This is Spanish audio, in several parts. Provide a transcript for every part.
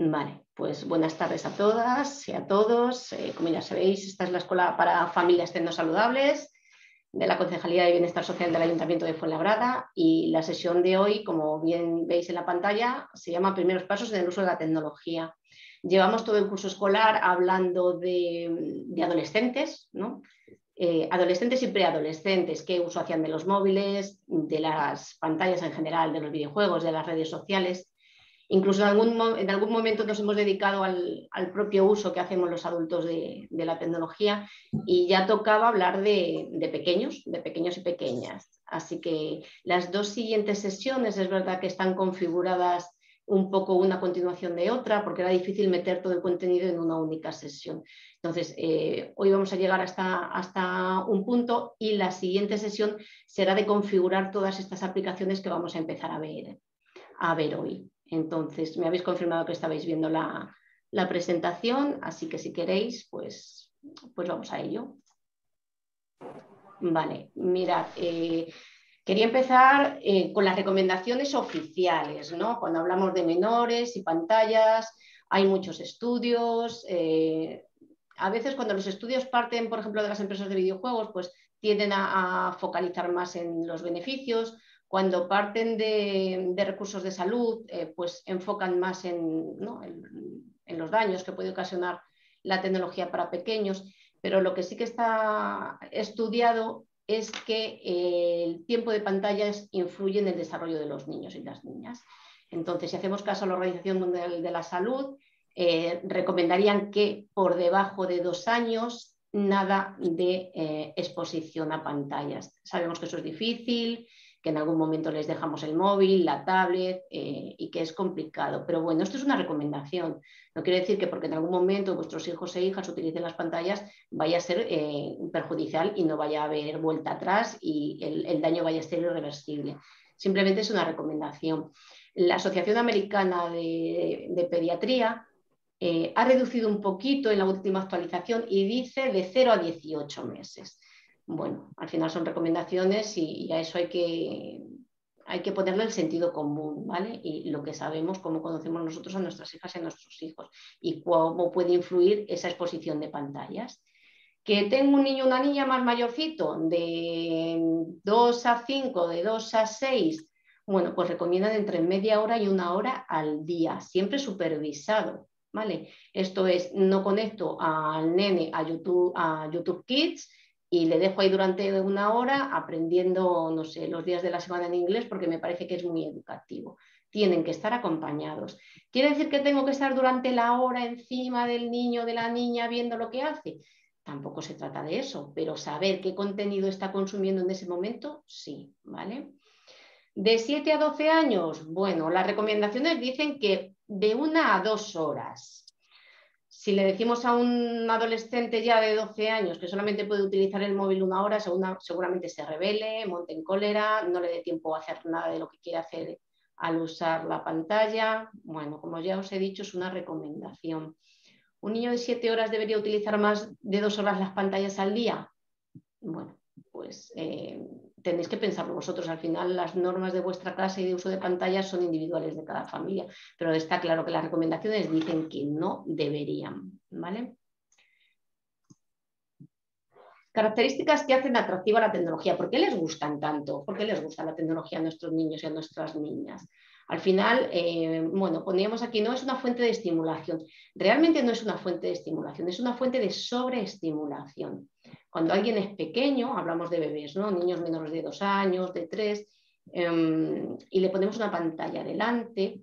Vale, pues buenas tardes a todas y a todos. Como ya sabéis, esta es la Escuela para Familias Tecnosaludables de la Concejalía de Bienestar Social del Ayuntamiento de Fuenlabrada, y la sesión de hoy, como bien veis en la pantalla, se llama Primeros Pasos en el Uso de la Tecnología. Llevamos todo el curso escolar hablando de adolescentes, ¿no? Adolescentes y preadolescentes, qué uso hacían de los móviles, de las pantallas en general, de los videojuegos, de las redes sociales. Incluso en algún momento nos hemos dedicado al propio uso que hacemos los adultos de la tecnología, y ya tocaba hablar de pequeños y pequeñas. Así que las dos siguientes sesiones es verdad que están configuradas un poco una continuación de otra, porque era difícil meter todo el contenido en una única sesión. Entonces, hoy vamos a llegar hasta un punto, y la siguiente sesión será de configurar todas estas aplicaciones que vamos a empezar a ver hoy. Entonces, me habéis confirmado que estabais viendo la presentación, así que si queréis, pues vamos a ello. Vale, mirad, quería empezar con las recomendaciones oficiales, ¿no? Cuando hablamos de menores y pantallas, hay muchos estudios. A veces cuando los estudios parten, por ejemplo, de las empresas de videojuegos, pues tienden a focalizar más en los beneficios. Cuando parten de recursos de salud, pues enfocan más en los daños que puede ocasionar la tecnología para pequeños, pero lo que sí que está estudiado es que el tiempo de pantallas influye en el desarrollo de los niños y las niñas. Entonces, si hacemos caso a la Organización Mundial de la Salud, recomendarían que por debajo de 2 años nada de exposición a pantallas. Sabemos que eso es difícil, que en algún momento les dejamos el móvil, la tablet, y que es complicado. Pero bueno, esto es una recomendación. No quiere decir que porque en algún momento vuestros hijos e hijas utilicen las pantallas vaya a ser perjudicial y no vaya a haber vuelta atrás y el daño vaya a ser irreversible. Simplemente es una recomendación. La Asociación Americana de Pediatría ha reducido un poquito en la última actualización y dice de 0 a 18 meses. Bueno, al final son recomendaciones y a eso hay que ponerle el sentido común, ¿vale? Y lo que sabemos, cómo conocemos nosotros a nuestras hijas y a nuestros hijos, y cómo puede influir esa exposición de pantallas. Que tengo un niño o una niña más mayorcito, de 2 a 5, de 2 a 6, bueno, pues recomiendan entre media hora y 1 hora al día, siempre supervisado, ¿vale? Esto es, no conecto al nene a YouTube Kids, y le dejo ahí durante 1 hora aprendiendo, no sé, los días de la semana en inglés, porque me parece que es muy educativo. Tienen que estar acompañados. ¿Quiere decir que tengo que estar durante la hora encima del niño o de la niña viendo lo que hace? Tampoco se trata de eso, pero saber qué contenido está consumiendo en ese momento, sí, ¿vale? De 7 a 12 años, bueno, las recomendaciones dicen que de 1 a 2 horas. Si le decimos a un adolescente ya de 12 años que solamente puede utilizar el móvil 1 hora, seguramente se rebele, monte en cólera, no le dé tiempo a hacer nada de lo que quiere hacer al usar la pantalla. Bueno, como ya os he dicho, es una recomendación. ¿Un niño de 7 horas debería utilizar más de 2 horas las pantallas al día? Bueno, pues tenéis que pensarlo vosotros. Al final, las normas de vuestra clase y de uso de pantallas son individuales de cada familia, pero está claro que las recomendaciones dicen que no deberían, ¿vale? Características que hacen atractiva la tecnología. ¿Por qué les gustan tanto? ¿Por qué les gusta la tecnología a nuestros niños y a nuestras niñas? Al final, bueno, poníamos aquí, no es una fuente de estimulación. Realmente no es una fuente de estimulación, es una fuente de sobreestimulación. Cuando alguien es pequeño, hablamos de bebés, ¿no? Niños menores de 2 años, de 3, y le ponemos una pantalla delante,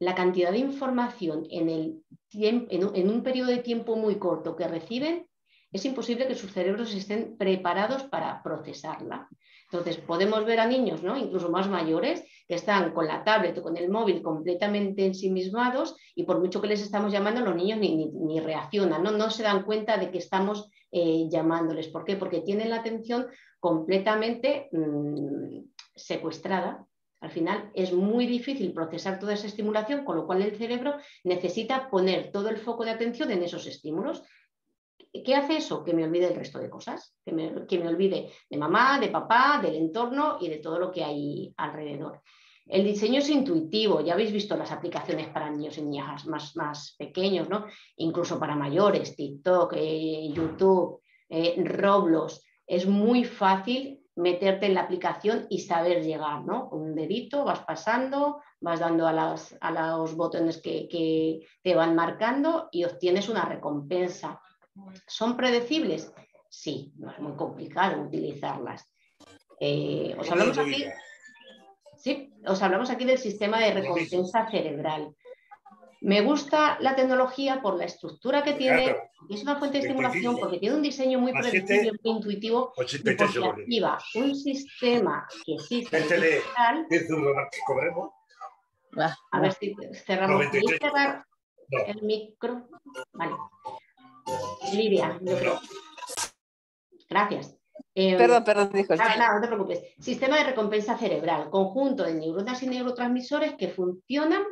la cantidad de información en un periodo de tiempo muy corto que reciben, es imposible que sus cerebros estén preparados para procesarla. Entonces, podemos ver a niños, ¿no? Incluso más mayores, que están con la tablet o con el móvil completamente ensimismados, y por mucho que les estamos llamando, los niños ni reaccionan, ¿no? No se dan cuenta de que estamos llamándoles. ¿Por qué? Porque tienen la atención completamente secuestrada. Al final es muy difícil procesar toda esa estimulación, con lo cual el cerebro necesita poner todo el foco de atención en esos estímulos. ¿Qué hace eso? Que me olvide el resto de cosas, que me olvide de mamá, de papá, del entorno y de todo lo que hay alrededor. El diseño es intuitivo, ya habéis visto las aplicaciones para niños y niñas más pequeños, ¿no? Incluso para mayores, TikTok, YouTube, Roblox. Es muy fácil meterte en la aplicación y saber llegar, ¿no? Con un dedito vas pasando, vas dando a los botones que te van marcando y obtienes una recompensa. ¿Son predecibles? Sí, no es muy complicado utilizarlas. Os hablamos aquí del sistema de recompensa cerebral. Me gusta la tecnología por la estructura que tiene, es una fuente de estimulación porque tiene un diseño muy predecible, muy intuitivo, y porque activa un sistema que existe. A ver si cerramos el micro. Vale. Lidia, yo creo. Gracias. Perdón, dijo. Nada, no te preocupes. Sistema de recompensa cerebral, conjunto de neuronas y neurotransmisores que funcionan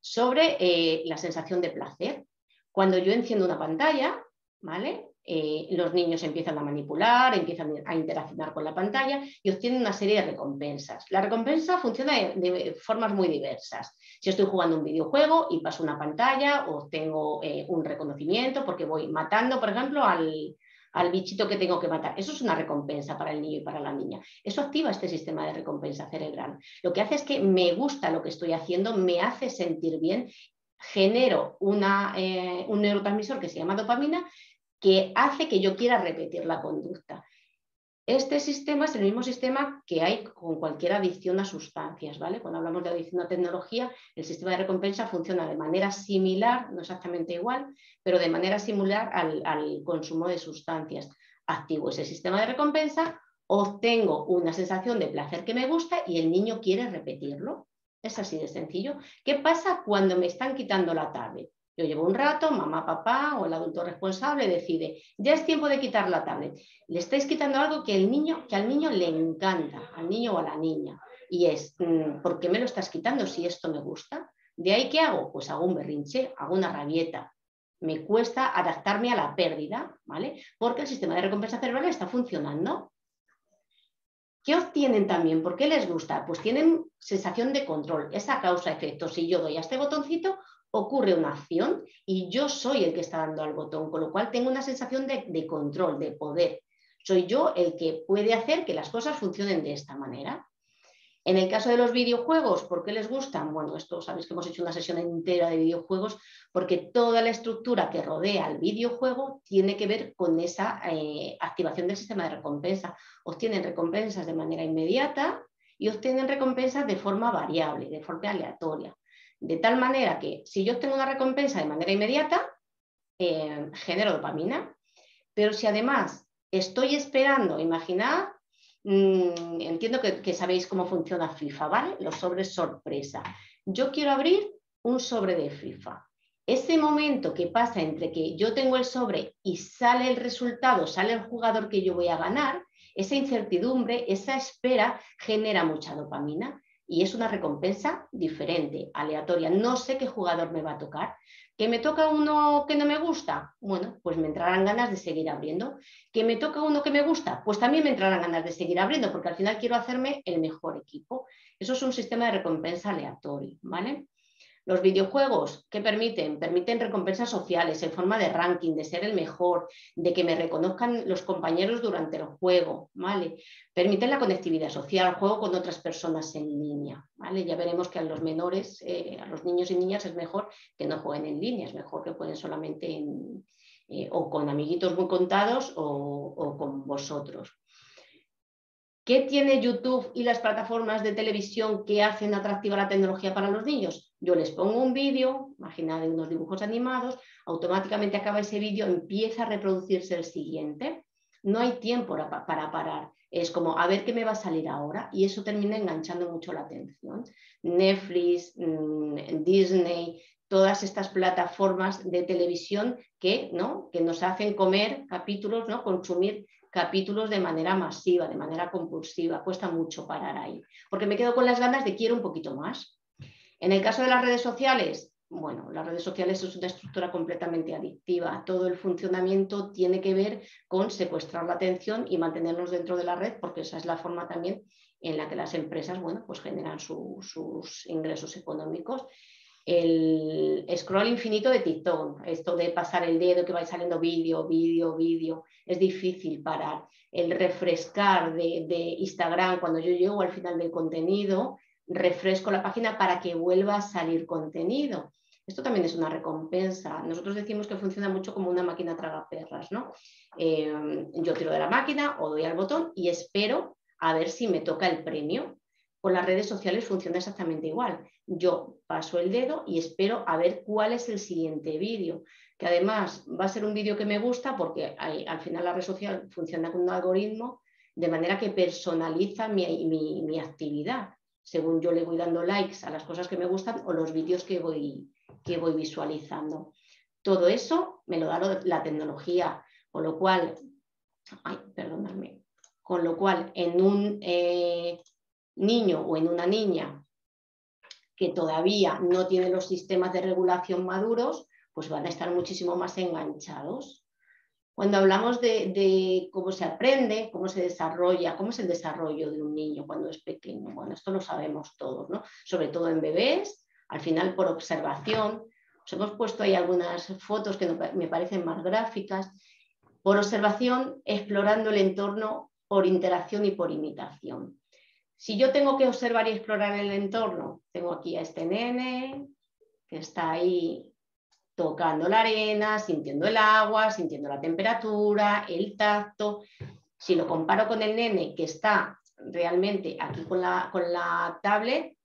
sobre la sensación de placer. Cuando yo enciendo una pantalla, ¿vale? Los niños empiezan a manipular, empiezan a interaccionar con la pantalla y obtienen una serie de recompensas. La recompensa funciona de formas muy diversas. Si estoy jugando un videojuego y paso una pantalla, o tengo un reconocimiento porque voy matando, por ejemplo, al bichito que tengo que matar. Eso es una recompensa para el niño y para la niña. Eso activa este sistema de recompensa cerebral. Lo que hace es que me gusta lo que estoy haciendo, me hace sentir bien, genero un neurotransmisor que se llama dopamina, que hace que yo quiera repetir la conducta. Este sistema es el mismo sistema que hay con cualquier adicción a sustancias, ¿vale? Cuando hablamos de adicción a tecnología, el sistema de recompensa funciona de manera similar, no exactamente igual, pero de manera similar al consumo de sustancias. Activo ese sistema de recompensa, obtengo una sensación de placer que me gusta y el niño quiere repetirlo. Es así de sencillo. ¿Qué pasa cuando me están quitando la tablet? Yo llevo un rato, mamá, papá o el adulto responsable decide, ya es tiempo de quitar la tablet. Le estáis quitando algo que al niño le encanta, al niño o a la niña. Y es, ¿por qué me lo estás quitando si esto me gusta? ¿De ahí qué hago? Pues hago un berrinche, hago una rabieta. Me cuesta adaptarme a la pérdida, ¿vale? Porque el sistema de recompensa cerebral está funcionando. ¿Qué obtienen también? ¿Por qué les gusta? Pues tienen sensación de control, esa causa-efecto. Si yo doy a este botoncito, ocurre una acción y yo soy el que está dando al botón, con lo cual tengo una sensación de control, de poder. Soy yo el que puede hacer que las cosas funcionen de esta manera. En el caso de los videojuegos, ¿por qué les gustan? Bueno, esto sabéis que hemos hecho una sesión entera de videojuegos porque toda la estructura que rodea al videojuego tiene que ver con esa activación del sistema de recompensa. Obtienen recompensas de manera inmediata y obtienen recompensas de forma variable, de forma aleatoria. De tal manera que si yo obtengo una recompensa de manera inmediata, genero dopamina, pero si además estoy esperando, imaginad, entiendo que sabéis cómo funciona FIFA, ¿vale? Los sobres sorpresa. Yo quiero abrir un sobre de FIFA. Ese momento que pasa entre que yo tengo el sobre y sale el resultado, sale el jugador que yo voy a ganar, esa incertidumbre, esa espera genera mucha dopamina. Y es una recompensa diferente, aleatoria. No sé qué jugador me va a tocar. ¿Que me toca uno que no me gusta? Bueno, pues me entrarán ganas de seguir abriendo. ¿Que me toca uno que me gusta? Pues también me entrarán ganas de seguir abriendo, porque al final quiero hacerme el mejor equipo. Eso es un sistema de recompensa aleatorio, ¿vale? Los videojuegos, ¿qué permiten? Permiten recompensas sociales en forma de ranking, de ser el mejor, de que me reconozcan los compañeros durante el juego, ¿vale? Permiten la conectividad social, juego con otras personas en línea, ¿vale? Ya veremos que a los menores, a los niños y niñas es mejor que no jueguen en línea, es mejor que jueguen solamente o con amiguitos muy contados o con vosotros. ¿Qué tiene YouTube y las plataformas de televisión que hacen atractiva la tecnología para los niños? Yo les pongo un vídeo, imaginad unos dibujos animados, automáticamente acaba ese vídeo, empieza a reproducirse el siguiente. No hay tiempo para parar. Es como, a ver qué me va a salir ahora. Y eso termina enganchando mucho la atención. Netflix, Disney, todas estas plataformas de televisión que nos hacen comer capítulos, ¿no? Consumir capítulos de manera masiva, de manera compulsiva, cuesta mucho parar ahí, porque me quedo con las ganas de quiero un poquito más. En el caso de las redes sociales, Bueno, las redes sociales es una estructura completamente adictiva. Todo el funcionamiento tiene que ver con secuestrar la atención y mantenernos dentro de la red, porque esa es la forma también en la que las empresas, bueno, pues generan sus ingresos económicos. El scroll infinito de TikTok, esto de pasar el dedo, que va saliendo vídeo, vídeo, vídeo, es difícil parar. El refrescar de Instagram, cuando yo llego al final del contenido, refresco la página para que vuelva a salir contenido. Esto también es una recompensa. Nosotros decimos que funciona mucho como una máquina tragaperras, ¿no? Yo tiro de la máquina o doy al botón y espero a ver si me toca el premio. Con las redes sociales funciona exactamente igual. Yo paso el dedo y espero a ver cuál es el siguiente vídeo, que además va a ser un vídeo que me gusta, porque al final la red social funciona con un algoritmo de manera que personaliza mi actividad. Según yo le voy dando likes a las cosas que me gustan o los vídeos que voy visualizando. Todo eso me lo da la tecnología, con lo cual, en un niño o en una niña que todavía no tiene los sistemas de regulación maduros, pues van a estar muchísimo más enganchados. Cuando hablamos de cómo se aprende, cómo se desarrolla, cómo es el desarrollo de un niño cuando es pequeño, bueno, esto lo sabemos todos, ¿no? Sobre todo en bebés, al final por observación. Os hemos puesto ahí algunas fotos que me parecen más gráficas. Por observación, explorando el entorno, por interacción y por imitación. Si yo tengo que observar y explorar el entorno, tengo aquí a este nene que está ahí, tocando la arena, sintiendo el agua, sintiendo la temperatura, el tacto. Si lo comparo con el nene que está realmente aquí con la tablet,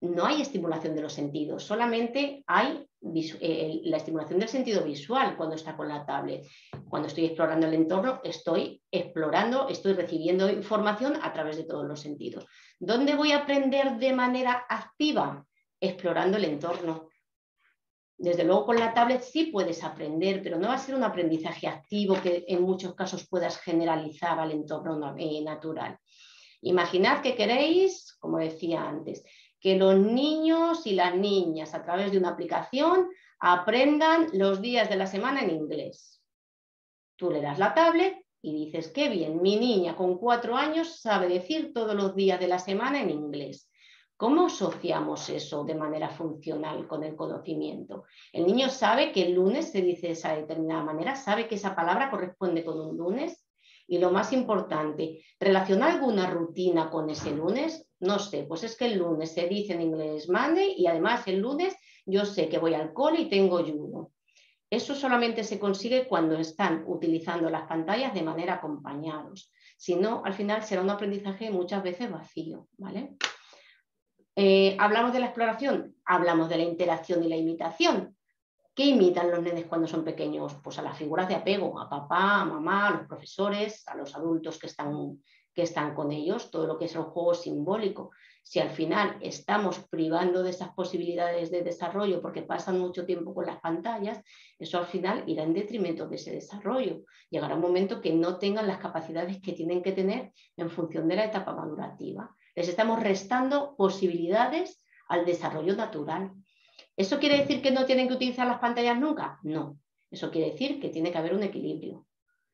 no hay estimulación de los sentidos, solamente hay la estimulación del sentido visual cuando está con la tablet. Cuando estoy explorando el entorno, estoy recibiendo información a través de todos los sentidos. ¿Dónde voy a aprender de manera activa? Explorando el entorno. Desde luego con la tablet sí puedes aprender, pero no va a ser un aprendizaje activo que en muchos casos puedas generalizar al entorno natural. Imaginad que queréis, como decía antes, que los niños y las niñas a través de una aplicación aprendan los días de la semana en inglés. Tú le das la tablet y dices, qué bien, mi niña con 4 años sabe decir todos los días de la semana en inglés. ¿Cómo asociamos eso de manera funcional con el conocimiento? El niño sabe que el lunes se dice de esa determinada manera, sabe que esa palabra corresponde con un lunes y lo más importante, ¿relaciona alguna rutina con ese lunes? No sé, pues es que el lunes se dice en inglés Monday y además el lunes yo sé que voy al cole y tengo judo. Eso solamente se consigue cuando están utilizando las pantallas de manera acompañados. Si no, al final será un aprendizaje muchas veces vacío, ¿vale? Hablamos de la exploración, hablamos de la interacción y la imitación. ¿Qué imitan los nenes cuando son pequeños? Pues a las figuras de apego, a papá, a mamá, a los profesores, a los adultos que están con ellos, todo lo que es el juego simbólico. Si al final estamos privando de esas posibilidades de desarrollo porque pasan mucho tiempo con las pantallas, eso al final irá en detrimento de ese desarrollo. Llegará un momento que no tengan las capacidades que tienen que tener en función de la etapa madurativa. Les estamos restando posibilidades al desarrollo natural. ¿Eso quiere decir que no tienen que utilizar las pantallas nunca? No. Eso quiere decir que tiene que haber un equilibrio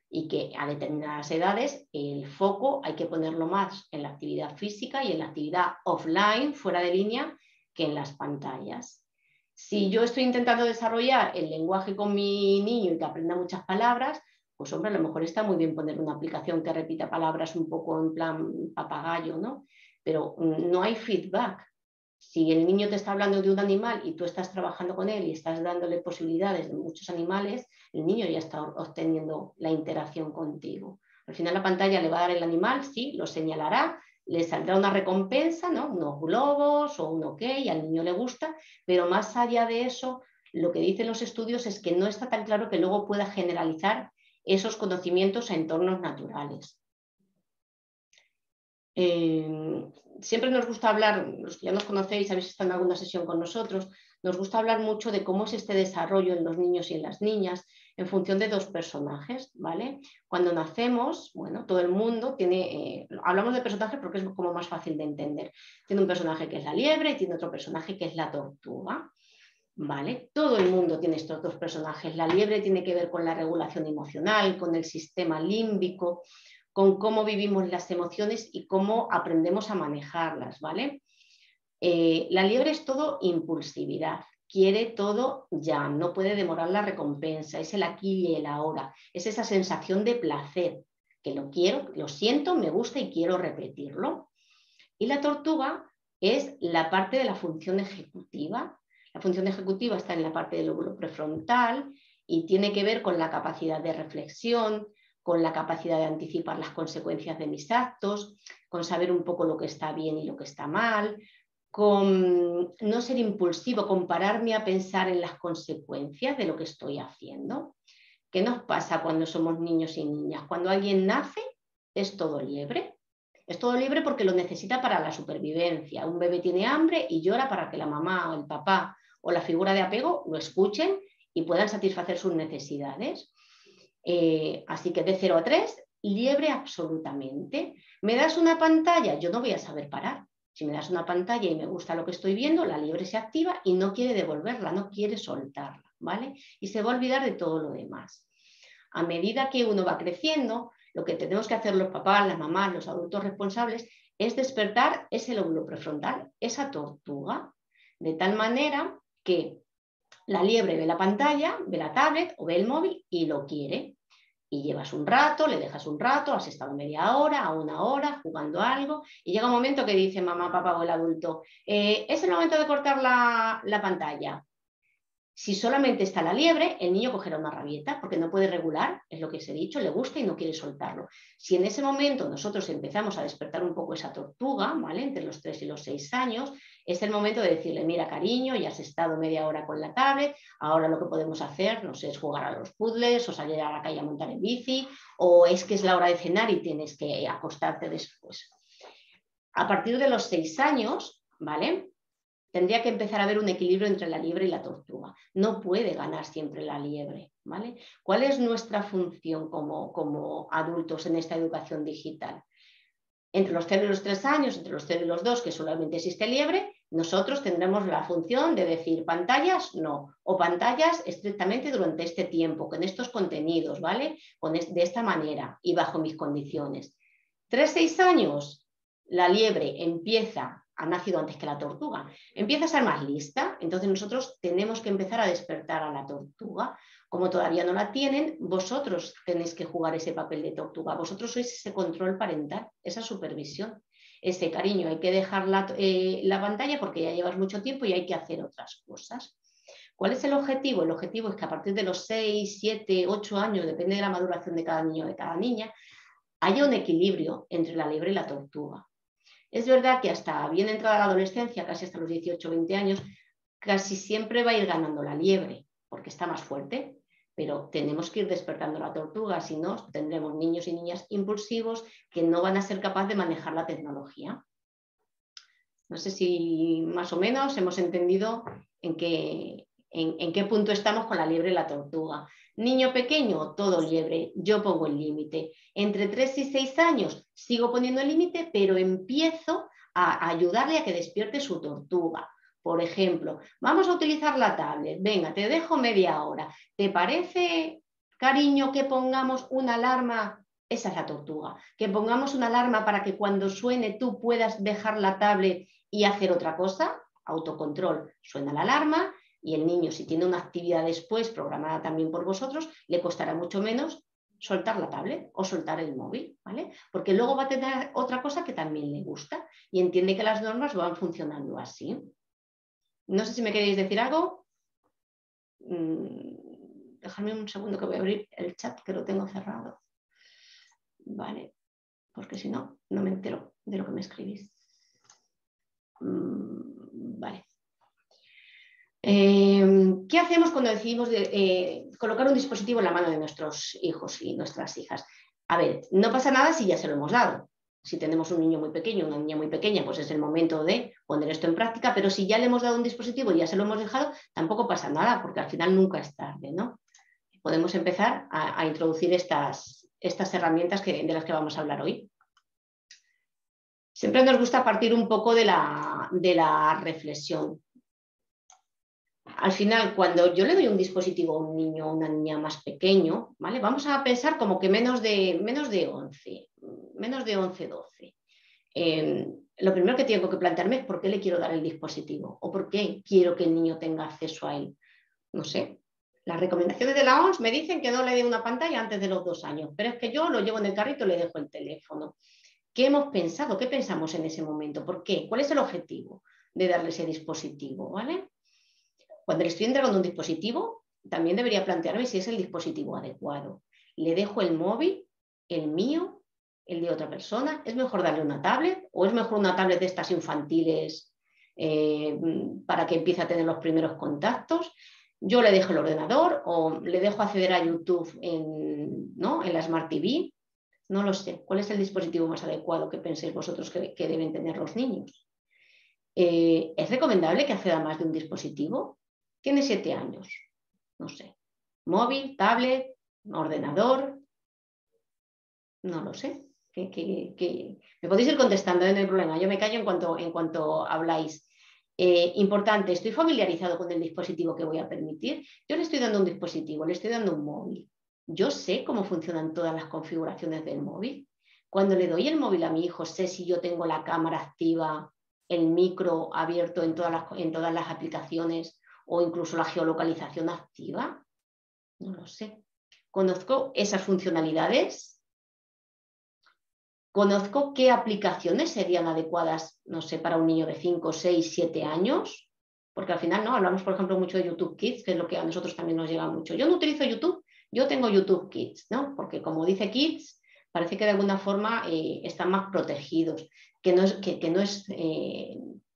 y que a determinadas edades el foco hay que ponerlo más en la actividad física y en la actividad offline, fuera de línea, que en las pantallas. Si yo estoy intentando desarrollar el lenguaje con mi niño y que aprenda muchas palabras, pues hombre, a lo mejor está muy bien poner una aplicación que repita palabras un poco en plan papagayo, ¿no? Pero no hay feedback. Si el niño te está hablando de un animal y tú estás trabajando con él y estás dándole posibilidades de muchos animales, el niño ya está obteniendo la interacción contigo. Al final la pantalla le va a dar el animal, sí, lo señalará, le saldrá una recompensa, ¿no? Unos globos o un ok, al niño le gusta, pero más allá de eso, lo que dicen los estudios es que no está tan claro que luego pueda generalizar esos conocimientos a entornos naturales. Siempre nos gusta hablar, los que ya nos conocéis, habéis estado en alguna sesión con nosotros, nos gusta hablar mucho de cómo es este desarrollo en los niños y en las niñas en función de 2 personajes, ¿vale? Cuando nacemos, bueno, todo el mundo tiene, hablamos de personajes porque es como más fácil de entender, tiene un personaje que es la liebre y tiene otro personaje que es la tortuga. ¿Vale? Todo el mundo tiene estos dos personajes. La liebre tiene que ver con la regulación emocional, con el sistema límbico, con cómo vivimos las emociones y cómo aprendemos a manejarlas, ¿vale? La liebre es todo impulsividad, quiere todo ya, no puede demorar la recompensa, es el aquí y el ahora, es esa sensación de placer, que lo quiero, lo siento, me gusta y quiero repetirlo. Y la tortuga es la parte de la función ejecutiva. La función ejecutiva está en la parte del lóbulo prefrontal y tiene que ver con la capacidad de reflexión, con la capacidad de anticipar las consecuencias de mis actos, con saber un poco lo que está bien y lo que está mal, con no ser impulsivo, con pararme a pensar en las consecuencias de lo que estoy haciendo. ¿Qué nos pasa cuando somos niños y niñas? Cuando alguien nace es todo liebre. Es todo liebre porque lo necesita para la supervivencia. Un bebé tiene hambre y llora para que la mamá o el papá o la figura de apego lo escuchen y puedan satisfacer sus necesidades. Así que de 0 a 3, liebre absolutamente. ¿Me das una pantalla? Yo no voy a saber parar. Si me das una pantalla y me gusta lo que estoy viendo, la liebre se activa y no quiere devolverla, no quiere soltarla, ¿vale? Y se va a olvidar de todo lo demás. A medida que uno va creciendo, lo que tenemos que hacer los papás, las mamás, los adultos responsables, es despertar ese lóbulo prefrontal, esa tortuga, de tal manera que la liebre ve la pantalla, ve la tablet o ve el móvil y lo quiere. Y llevas un rato, le dejas un rato, has estado media hora, a una hora, jugando algo, y llega un momento que dice mamá, papá o el adulto, es el momento de cortar la pantalla. Si solamente está la liebre, el niño cogerá una rabieta, porque no puede regular, es lo que os he dicho, le gusta y no quiere soltarlo. Si en ese momento nosotros empezamos a despertar un poco esa tortuga, ¿vale? Entre los 3 y los 6 años, es el momento de decirle, mira cariño, ya has estado media hora con la tablet, ahora lo que podemos hacer, no sé, es jugar a los puzzles, o salir a la calle a montar en bici, o es que es la hora de cenar y tienes que acostarte después. A partir de los 6 años, ¿vale? Tendría que empezar a haber un equilibrio entre la liebre y la tortuga. No puede ganar siempre la liebre, ¿vale? ¿Cuál es nuestra función como adultos en esta educación digital? Entre los 0 y los 3 años, entre los 0 y los 2, que solamente existe liebre, nosotros tendremos la función de decir pantallas no, o pantallas estrictamente durante este tiempo, con estos contenidos, ¿vale? De esta manera y bajo mis condiciones. 3-6 años, la liebre empieza... ha nacido antes que la tortuga, empieza a ser más lista, entonces nosotros tenemos que empezar a despertar a la tortuga. Como todavía no la tienen, vosotros tenéis que jugar ese papel de tortuga, vosotros sois ese control parental, esa supervisión, ese cariño, hay que dejar la pantalla porque ya llevas mucho tiempo y hay que hacer otras cosas. ¿Cuál es el objetivo? El objetivo es que a partir de los 6, 7, 8 años, depende de la maduración de cada niño o de cada niña, haya un equilibrio entre la liebre y la tortuga. Es verdad que hasta bien entrada la adolescencia, casi hasta los 18 o 20 años, casi siempre va a ir ganando la liebre, porque está más fuerte, pero tenemos que ir despertando la tortuga, si no tendremos niños y niñas impulsivos que no van a ser capaces de manejar la tecnología. No sé si más o menos hemos entendido en qué punto estamos con la liebre y la tortuga. Niño pequeño, todo liebre, yo pongo el límite. Entre 3 y 6 años sigo poniendo el límite, pero empiezo a ayudarle a que despierte su tortuga. Por ejemplo, vamos a utilizar la tablet, venga, te dejo media hora. ¿Te parece, cariño, que pongamos una alarma? Esa es la tortuga. Que pongamos una alarma para que cuando suene tú puedas dejar la tablet y hacer otra cosa. Autocontrol, suena la alarma. Y el niño, si tiene una actividad después programada también por vosotros, le costará mucho menos soltar la tablet o soltar el móvil, ¿vale? Porque luego va a tener otra cosa que también le gusta y entiende que las normas van funcionando así. No sé si me queréis decir algo. Dejadme un segundo que voy a abrir el chat, que lo tengo cerrado. Vale, porque si no, no me entero de lo que me escribís. Vale. ¿Qué hacemos cuando decidimos colocar un dispositivo en la mano de nuestros hijos y nuestras hijas? A ver, no pasa nada si ya se lo hemos dado. Si tenemos un niño muy pequeño, una niña muy pequeña, pues es el momento de poner esto en práctica, pero si ya le hemos dado un dispositivo y ya se lo hemos dejado, tampoco pasa nada, porque al final nunca es tarde, ¿no? Podemos empezar a introducir estas herramientas de las que vamos a hablar hoy. Siempre nos gusta partir un poco de la reflexión. al final, cuando yo le doy un dispositivo a un niño o una niña más pequeño, ¿vale? Vamos a pensar como que menos de 11, 12. Lo primero que tengo que plantearme es por qué le quiero dar el dispositivo o por qué quiero que el niño tenga acceso a él. No sé, las recomendaciones de la OMS me dicen que no le dé una pantalla antes de los 2 años, pero es que yo lo llevo en el carrito y le dejo el teléfono. ¿Qué hemos pensado? ¿Qué pensamos en ese momento? ¿Por qué? ¿Cuál es el objetivo de darle ese dispositivo? ¿Vale? Cuando le estoy entregando un dispositivo, también debería plantearme si es el dispositivo adecuado. ¿Le dejo el móvil, el mío, el de otra persona? ¿Es mejor darle una tablet o es mejor una tablet de estas infantiles para que empiece a tener los primeros contactos? Yo le dejo el ordenador o le dejo acceder a YouTube en la Smart TV. No lo sé. ¿Cuál es el dispositivo más adecuado que penséis vosotros que deben tener los niños? ¿Es recomendable que acceda a más de un dispositivo? Tiene 7 años. No sé. Móvil, tablet, ordenador. No lo sé. Me podéis ir contestando en el problema, yo me callo en cuanto habláis. Importante, estoy familiarizado con el dispositivo que voy a permitir. Yo le estoy dando un dispositivo, le estoy dando un móvil. Yo sé cómo funcionan todas las configuraciones del móvil. Cuando le doy el móvil a mi hijo, sé si yo tengo la cámara activa, el micro abierto en todas las aplicaciones o incluso la geolocalización activa. No lo sé. ¿Conozco esas funcionalidades? ¿Conozco qué aplicaciones serían adecuadas, no sé, para un niño de 5, 6, 7 años? Porque al final, ¿no? Hablamos, por ejemplo, mucho de YouTube Kids, que es lo que a nosotros también nos llega mucho. Yo no utilizo YouTube, yo tengo YouTube Kids, ¿no? Porque como dice Kids, parece que de alguna forma están más protegidos, que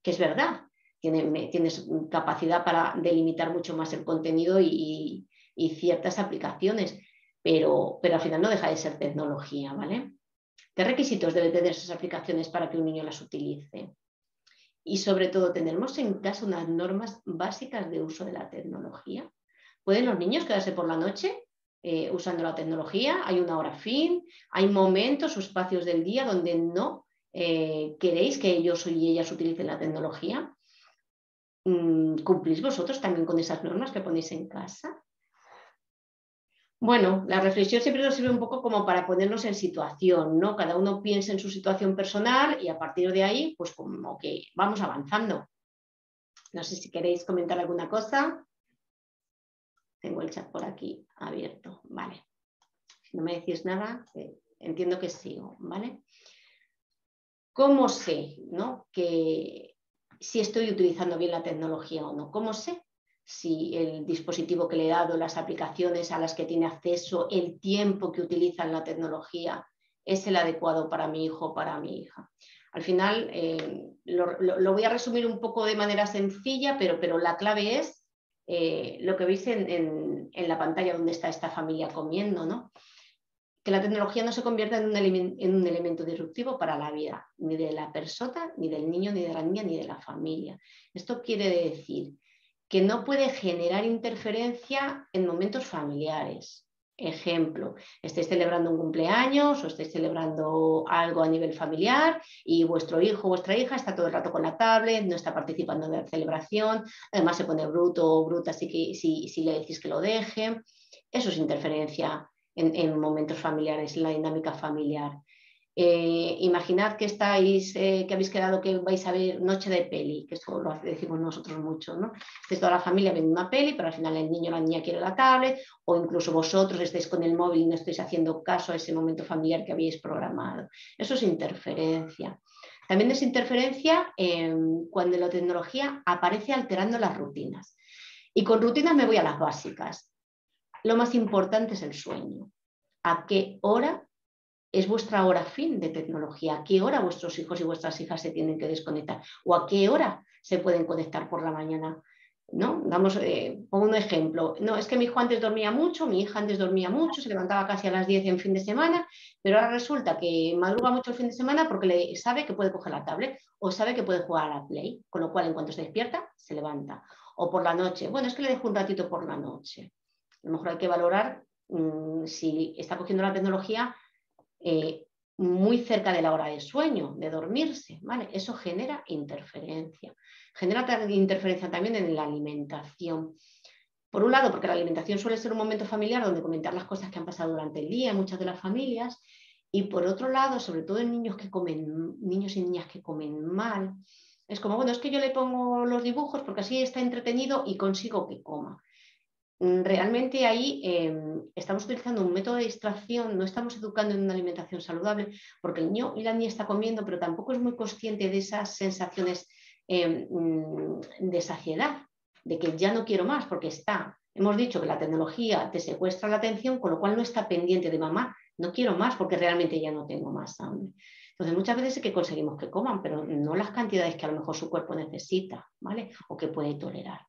es verdad. Tienes capacidad para delimitar mucho más el contenido y ciertas aplicaciones, pero al final no deja de ser tecnología, ¿vale? ¿Qué requisitos deben tener esas aplicaciones para que un niño las utilice? Y sobre todo, ¿tendremos en casa unas normas básicas de uso de la tecnología? ¿Pueden los niños quedarse por la noche usando la tecnología? ¿Hay una hora fin? ¿Hay momentos o espacios del día donde no queréis que ellos y ellas utilicen la tecnología? ¿Cumplís vosotros también con esas normas que ponéis en casa? Bueno, la reflexión siempre nos sirve un poco como para ponernos en situación, ¿no? Cada uno piensa en su situación personal y a partir de ahí, pues como que vamos avanzando. No sé si queréis comentar alguna cosa. Tengo el chat por aquí abierto, vale. Si no me decís nada, entiendo que sigo, ¿vale? ¿Cómo sé, no? Que si estoy utilizando bien la tecnología o no, ¿cómo sé? Si el dispositivo que le he dado, las aplicaciones a las que tiene acceso, el tiempo que utilizan la tecnología es el adecuado para mi hijo o para mi hija. Al final lo voy a resumir un poco de manera sencilla, pero la clave es lo que veis en la pantalla donde está esta familia comiendo, ¿no? Que la tecnología no se convierta en un elemento disruptivo para la vida, ni de la persona, ni del niño, ni de la niña, ni de la familia. Esto quiere decir que no puede generar interferencia en momentos familiares. Ejemplo, estáis celebrando un cumpleaños o estáis celebrando algo a nivel familiar y vuestro hijo o vuestra hija está todo el rato con la tablet, no está participando en la celebración, además se pone bruto o bruta, así que si le decís que lo deje, eso es interferencia en momentos familiares, en la dinámica familiar. Imaginad que estáis, que habéis quedado que vais a ver noche de peli, que eso lo decimos nosotros mucho, ¿no? Estáis toda la familia viendo una peli, pero al final el niño o la niña quiere la tablet, o incluso vosotros estáis con el móvil y no estáis haciendo caso a ese momento familiar que habéis programado. Eso es interferencia. También es interferencia cuando la tecnología aparece alterando las rutinas. Y con rutinas me voy a las básicas. Lo más importante es el sueño. ¿A qué hora es vuestra hora fin de tecnología? ¿A qué hora vuestros hijos y vuestras hijas se tienen que desconectar? ¿O a qué hora se pueden conectar por la mañana? ¿No? Pongo un ejemplo. No, es que mi hijo antes dormía mucho, mi hija antes dormía mucho, se levantaba casi a las 10 en fin de semana, pero ahora resulta que madruga mucho el fin de semana porque sabe que puede coger la tablet o sabe que puede jugar a la Play, con lo cual en cuanto se despierta, se levanta. O por la noche. Bueno, es que le dejo un ratito por la noche. A lo mejor hay que valorar si está cogiendo la tecnología muy cerca de la hora de sueño, de dormirse, ¿vale? Eso genera interferencia. Genera interferencia también en la alimentación. Por un lado, porque la alimentación suele ser un momento familiar donde comentar las cosas que han pasado durante el día en muchas de las familias. Y por otro lado, sobre todo en niños y niñas que comen mal, es como, bueno, es que yo le pongo los dibujos porque así está entretenido y consigo que coma. Realmente ahí estamos utilizando un método de distracción, no estamos educando en una alimentación saludable, porque el niño y la niña está comiendo, pero tampoco es muy consciente de esas sensaciones de saciedad, de que ya no quiero más, porque está, hemos dicho que la tecnología te secuestra la atención, con lo cual no está pendiente de mamá, no quiero más porque realmente ya no tengo más hambre. Entonces muchas veces es que conseguimos que coman, pero no las cantidades que a lo mejor su cuerpo necesita, ¿vale? O que puede tolerar.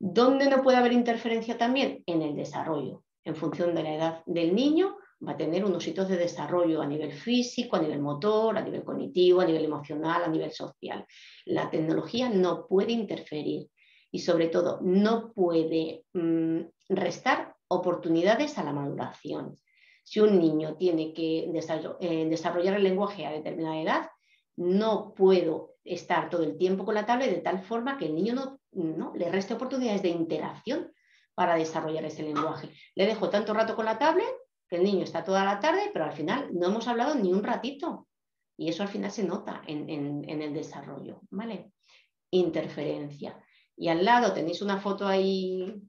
¿Dónde no puede haber interferencia también? En el desarrollo. En función de la edad del niño va a tener unos hitos de desarrollo a nivel físico, a nivel motor, a nivel cognitivo, a nivel emocional, a nivel social. La tecnología no puede interferir y sobre todo no puede restar oportunidades a la maduración. Si un niño tiene que desarrollar el lenguaje a determinada edad, no puedo estar todo el tiempo con la tablet de tal forma que el niño no le reste oportunidades de interacción para desarrollar ese lenguaje. Le dejo tanto rato con la tablet que el niño está toda la tarde, pero al final no hemos hablado ni un ratito. Y eso al final se nota en el desarrollo, ¿vale? Interferencia. Y al lado tenéis una foto ahí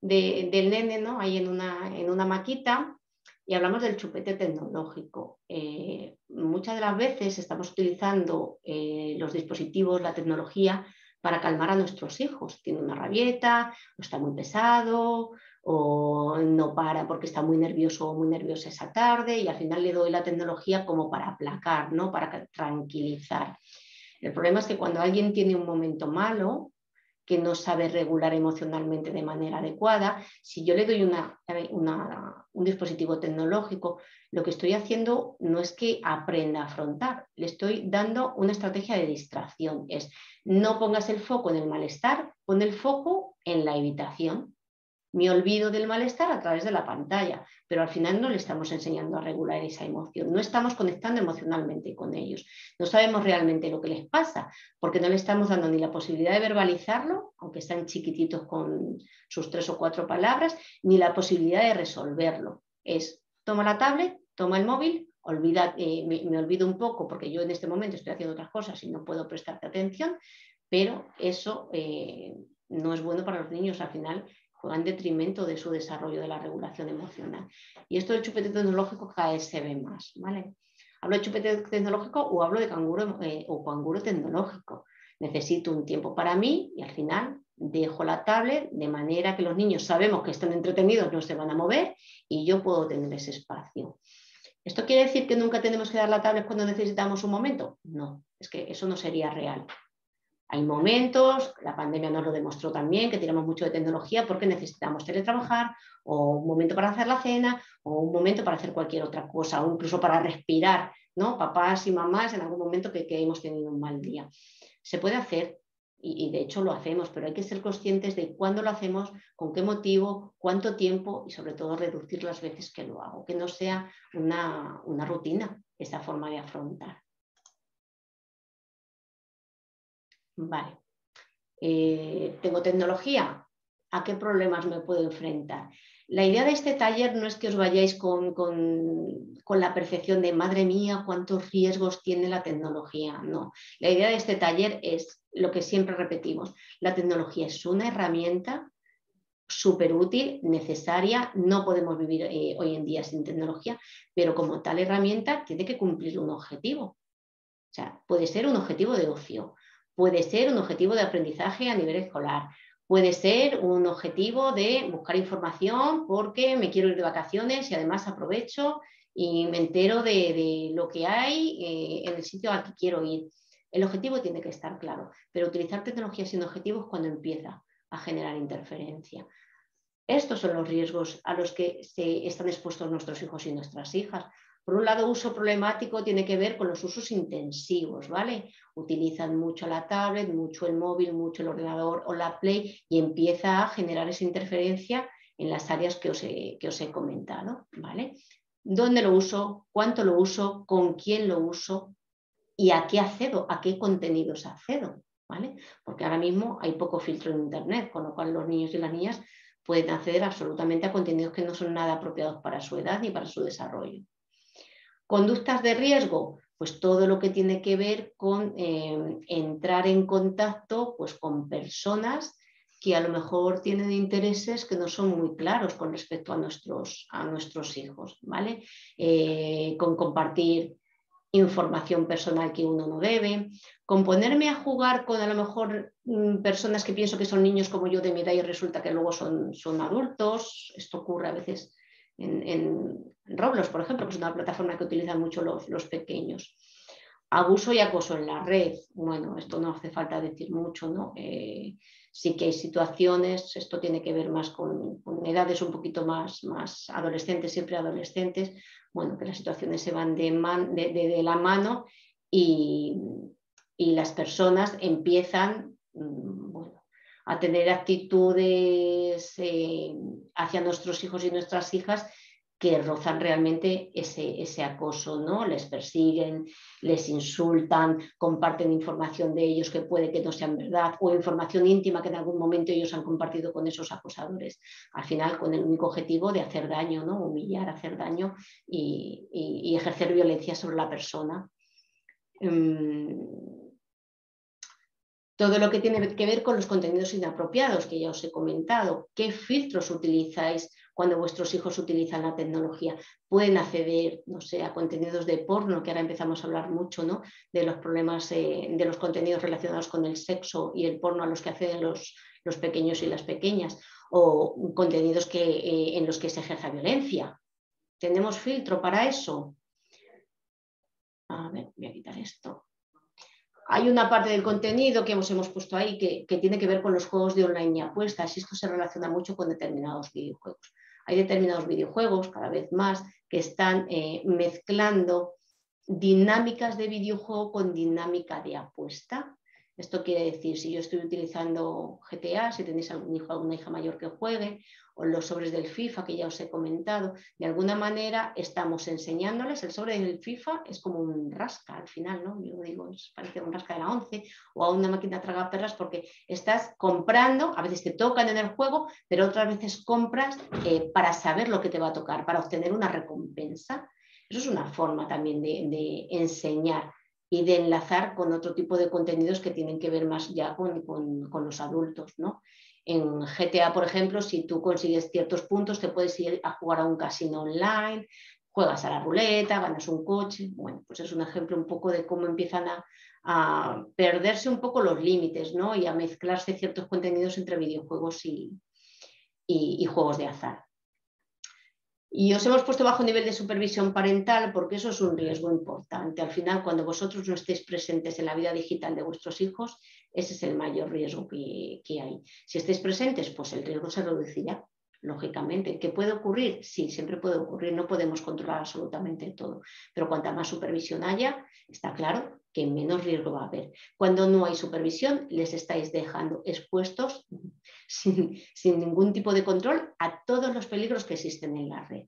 del nene, ¿no? Ahí en una maquita. Y hablamos del chupete tecnológico. Muchas de las veces estamos utilizando los dispositivos, la tecnología, para calmar a nuestros hijos. Tiene una rabieta, o está muy pesado, o no para porque está muy nervioso o muy nerviosa esa tarde, y al final le doy la tecnología como para aplacar, ¿no? Para tranquilizar. El problema es que cuando alguien tiene un momento malo, que no sabe regular emocionalmente de manera adecuada, si yo le doy un dispositivo tecnológico, lo que estoy haciendo no es que aprenda a afrontar, le estoy dando una estrategia de distracción. Es no pongas el foco en el malestar, pon el foco en la evitación. Me olvido del malestar a través de la pantalla, pero al final no le estamos enseñando a regular esa emoción, no estamos conectando emocionalmente con ellos, no sabemos realmente lo que les pasa, porque no le estamos dando ni la posibilidad de verbalizarlo, aunque están chiquititos con sus 3 o 4 palabras, ni la posibilidad de resolverlo. Es, toma la tablet, toma el móvil, me olvido un poco porque yo en este momento estoy haciendo otras cosas y no puedo prestarte atención, pero eso no es bueno para los niños, al final juegan detrimento de su desarrollo de la regulación emocional. Y esto del chupete tecnológico cada vez se ve más, ¿vale? Hablo de chupete tecnológico o hablo de canguro o canguro tecnológico. Necesito un tiempo para mí y al final dejo la tablet de manera que los niños sabemos que están entretenidos, no se van a mover y yo puedo tener ese espacio. ¿Esto quiere decir que nunca tenemos que dar la tablet cuando necesitamos un momento? No, es que eso no sería real. Hay momentos, la pandemia nos lo demostró también, que tiramos mucho de tecnología porque necesitamos teletrabajar o un momento para hacer la cena o un momento para hacer cualquier otra cosa o incluso para respirar, ¿no? Papás y mamás en algún momento que hemos tenido un mal día. Se puede hacer y de hecho lo hacemos, pero hay que ser conscientes de cuándo lo hacemos, con qué motivo, cuánto tiempo y sobre todo reducir las veces que lo hago, que no sea una rutina esa forma de afrontar. Vale, tengo tecnología, ¿a qué problemas me puedo enfrentar? La idea de este taller no es que os vayáis con la percepción de madre mía, cuántos riesgos tiene la tecnología, no. La idea de este taller es lo que siempre repetimos, la tecnología es una herramienta súper útil, necesaria, no podemos vivir hoy en día sin tecnología, pero como tal herramienta tiene que cumplir un objetivo, o sea, puede ser un objetivo de ocio. Puede ser un objetivo de aprendizaje a nivel escolar, puede ser un objetivo de buscar información porque me quiero ir de vacaciones y además aprovecho y me entero de lo que hay en el sitio al que quiero ir. El objetivo tiene que estar claro, pero utilizar tecnología sin objetivos cuando empieza a generar interferencia. Estos son los riesgos a los que se están expuestos nuestros hijos y nuestras hijas. Por un lado, uso problemático tiene que ver con los usos intensivos, ¿vale? Utilizan mucho la tablet, mucho el móvil, mucho el ordenador o la Play y empieza a generar esa interferencia en las áreas que os he comentado, ¿vale? dónde lo uso, cuánto lo uso, con quién lo uso y a qué accedo, a qué contenidos accedo, ¿vale? Porque ahora mismo hay poco filtro en Internet, con lo cual los niños y las niñas pueden acceder absolutamente a contenidos que no son nada apropiados para su edad ni para su desarrollo. Conductas de riesgo, pues todo lo que tiene que ver con entrar en contacto pues, con personas que a lo mejor tienen intereses que no son muy claros con respecto a nuestros hijos, ¿vale? Con compartir información personal que uno no debe, con ponerme a jugar con a lo mejor personas que pienso que son niños como yo de mi edad y resulta que luego son adultos. Esto ocurre a veces en Roblox, por ejemplo, que es una plataforma que utilizan mucho los pequeños. Abuso y acoso en la red. Bueno, esto no hace falta decir mucho, ¿no? Sí que hay situaciones, esto tiene que ver más con edades un poquito más adolescentes y preadolescentes. Bueno, que las situaciones se van de la mano y las personas empiezan a tener actitudes hacia nuestros hijos y nuestras hijas que rozan realmente ese acoso, ¿no? Les persiguen, les insultan, comparten información de ellos que puede que no sean verdad o información íntima que en algún momento ellos han compartido con esos acosadores. Al final, con el único objetivo de hacer daño, ¿no? Humillar, hacer daño y ejercer violencia sobre la persona. Todo lo que tiene que ver con los contenidos inapropiados, que ya os he comentado. ¿Qué filtros utilizáis cuando vuestros hijos utilizan la tecnología? Pueden acceder, no sé, a contenidos de porno, que ahora empezamos a hablar mucho, ¿no? De los problemas, de los contenidos relacionados con el sexo y el porno a los que acceden los pequeños y las pequeñas, o contenidos en los que se ejerza violencia. ¿Tenemos filtro para eso? A ver, voy a quitar esto. Hay una parte del contenido que hemos puesto ahí que tiene que ver con los juegos de online y apuestas, y esto se relaciona mucho con determinados videojuegos. Hay determinados videojuegos, cada vez más, que están mezclando dinámicas de videojuego con dinámica de apuesta. Esto quiere decir, si yo estoy utilizando GTA, si tenéis algún hijo o alguna hija mayor que juegue, o los sobres del FIFA que ya os he comentado, de alguna manera estamos enseñándoles. El sobre del FIFA es como un rasca al final, ¿no? Yo digo, parece un rasca de la 11 o a una máquina tragaperras, porque estás comprando, a veces te tocan en el juego, pero otras veces compras para saber lo que te va a tocar, para obtener una recompensa. Eso es una forma también de enseñar y de enlazar con otro tipo de contenidos que tienen que ver más ya con los adultos, ¿no? En GTA, por ejemplo, si tú consigues ciertos puntos, te puedes ir a jugar a un casino online, juegas a la ruleta, ganas un coche. Bueno, pues es un ejemplo un poco de cómo empiezan a perderse un poco los límites, ¿no? Y a mezclarse ciertos contenidos entre videojuegos y juegos de azar. Y os hemos puesto bajo nivel de supervisión parental porque eso es un riesgo importante. Al final, cuando vosotros no estéis presentes en la vida digital de vuestros hijos, ese es el mayor riesgo que hay. Si estáis presentes, pues el riesgo se reducirá, lógicamente. ¿Qué puede ocurrir? Sí, siempre puede ocurrir, no podemos controlar absolutamente todo. Pero cuanta más supervisión haya, está claro que menos riesgo va a haber. Cuando no hay supervisión, les estáis dejando expuestos sin ningún tipo de control a todos los peligros que existen en la red.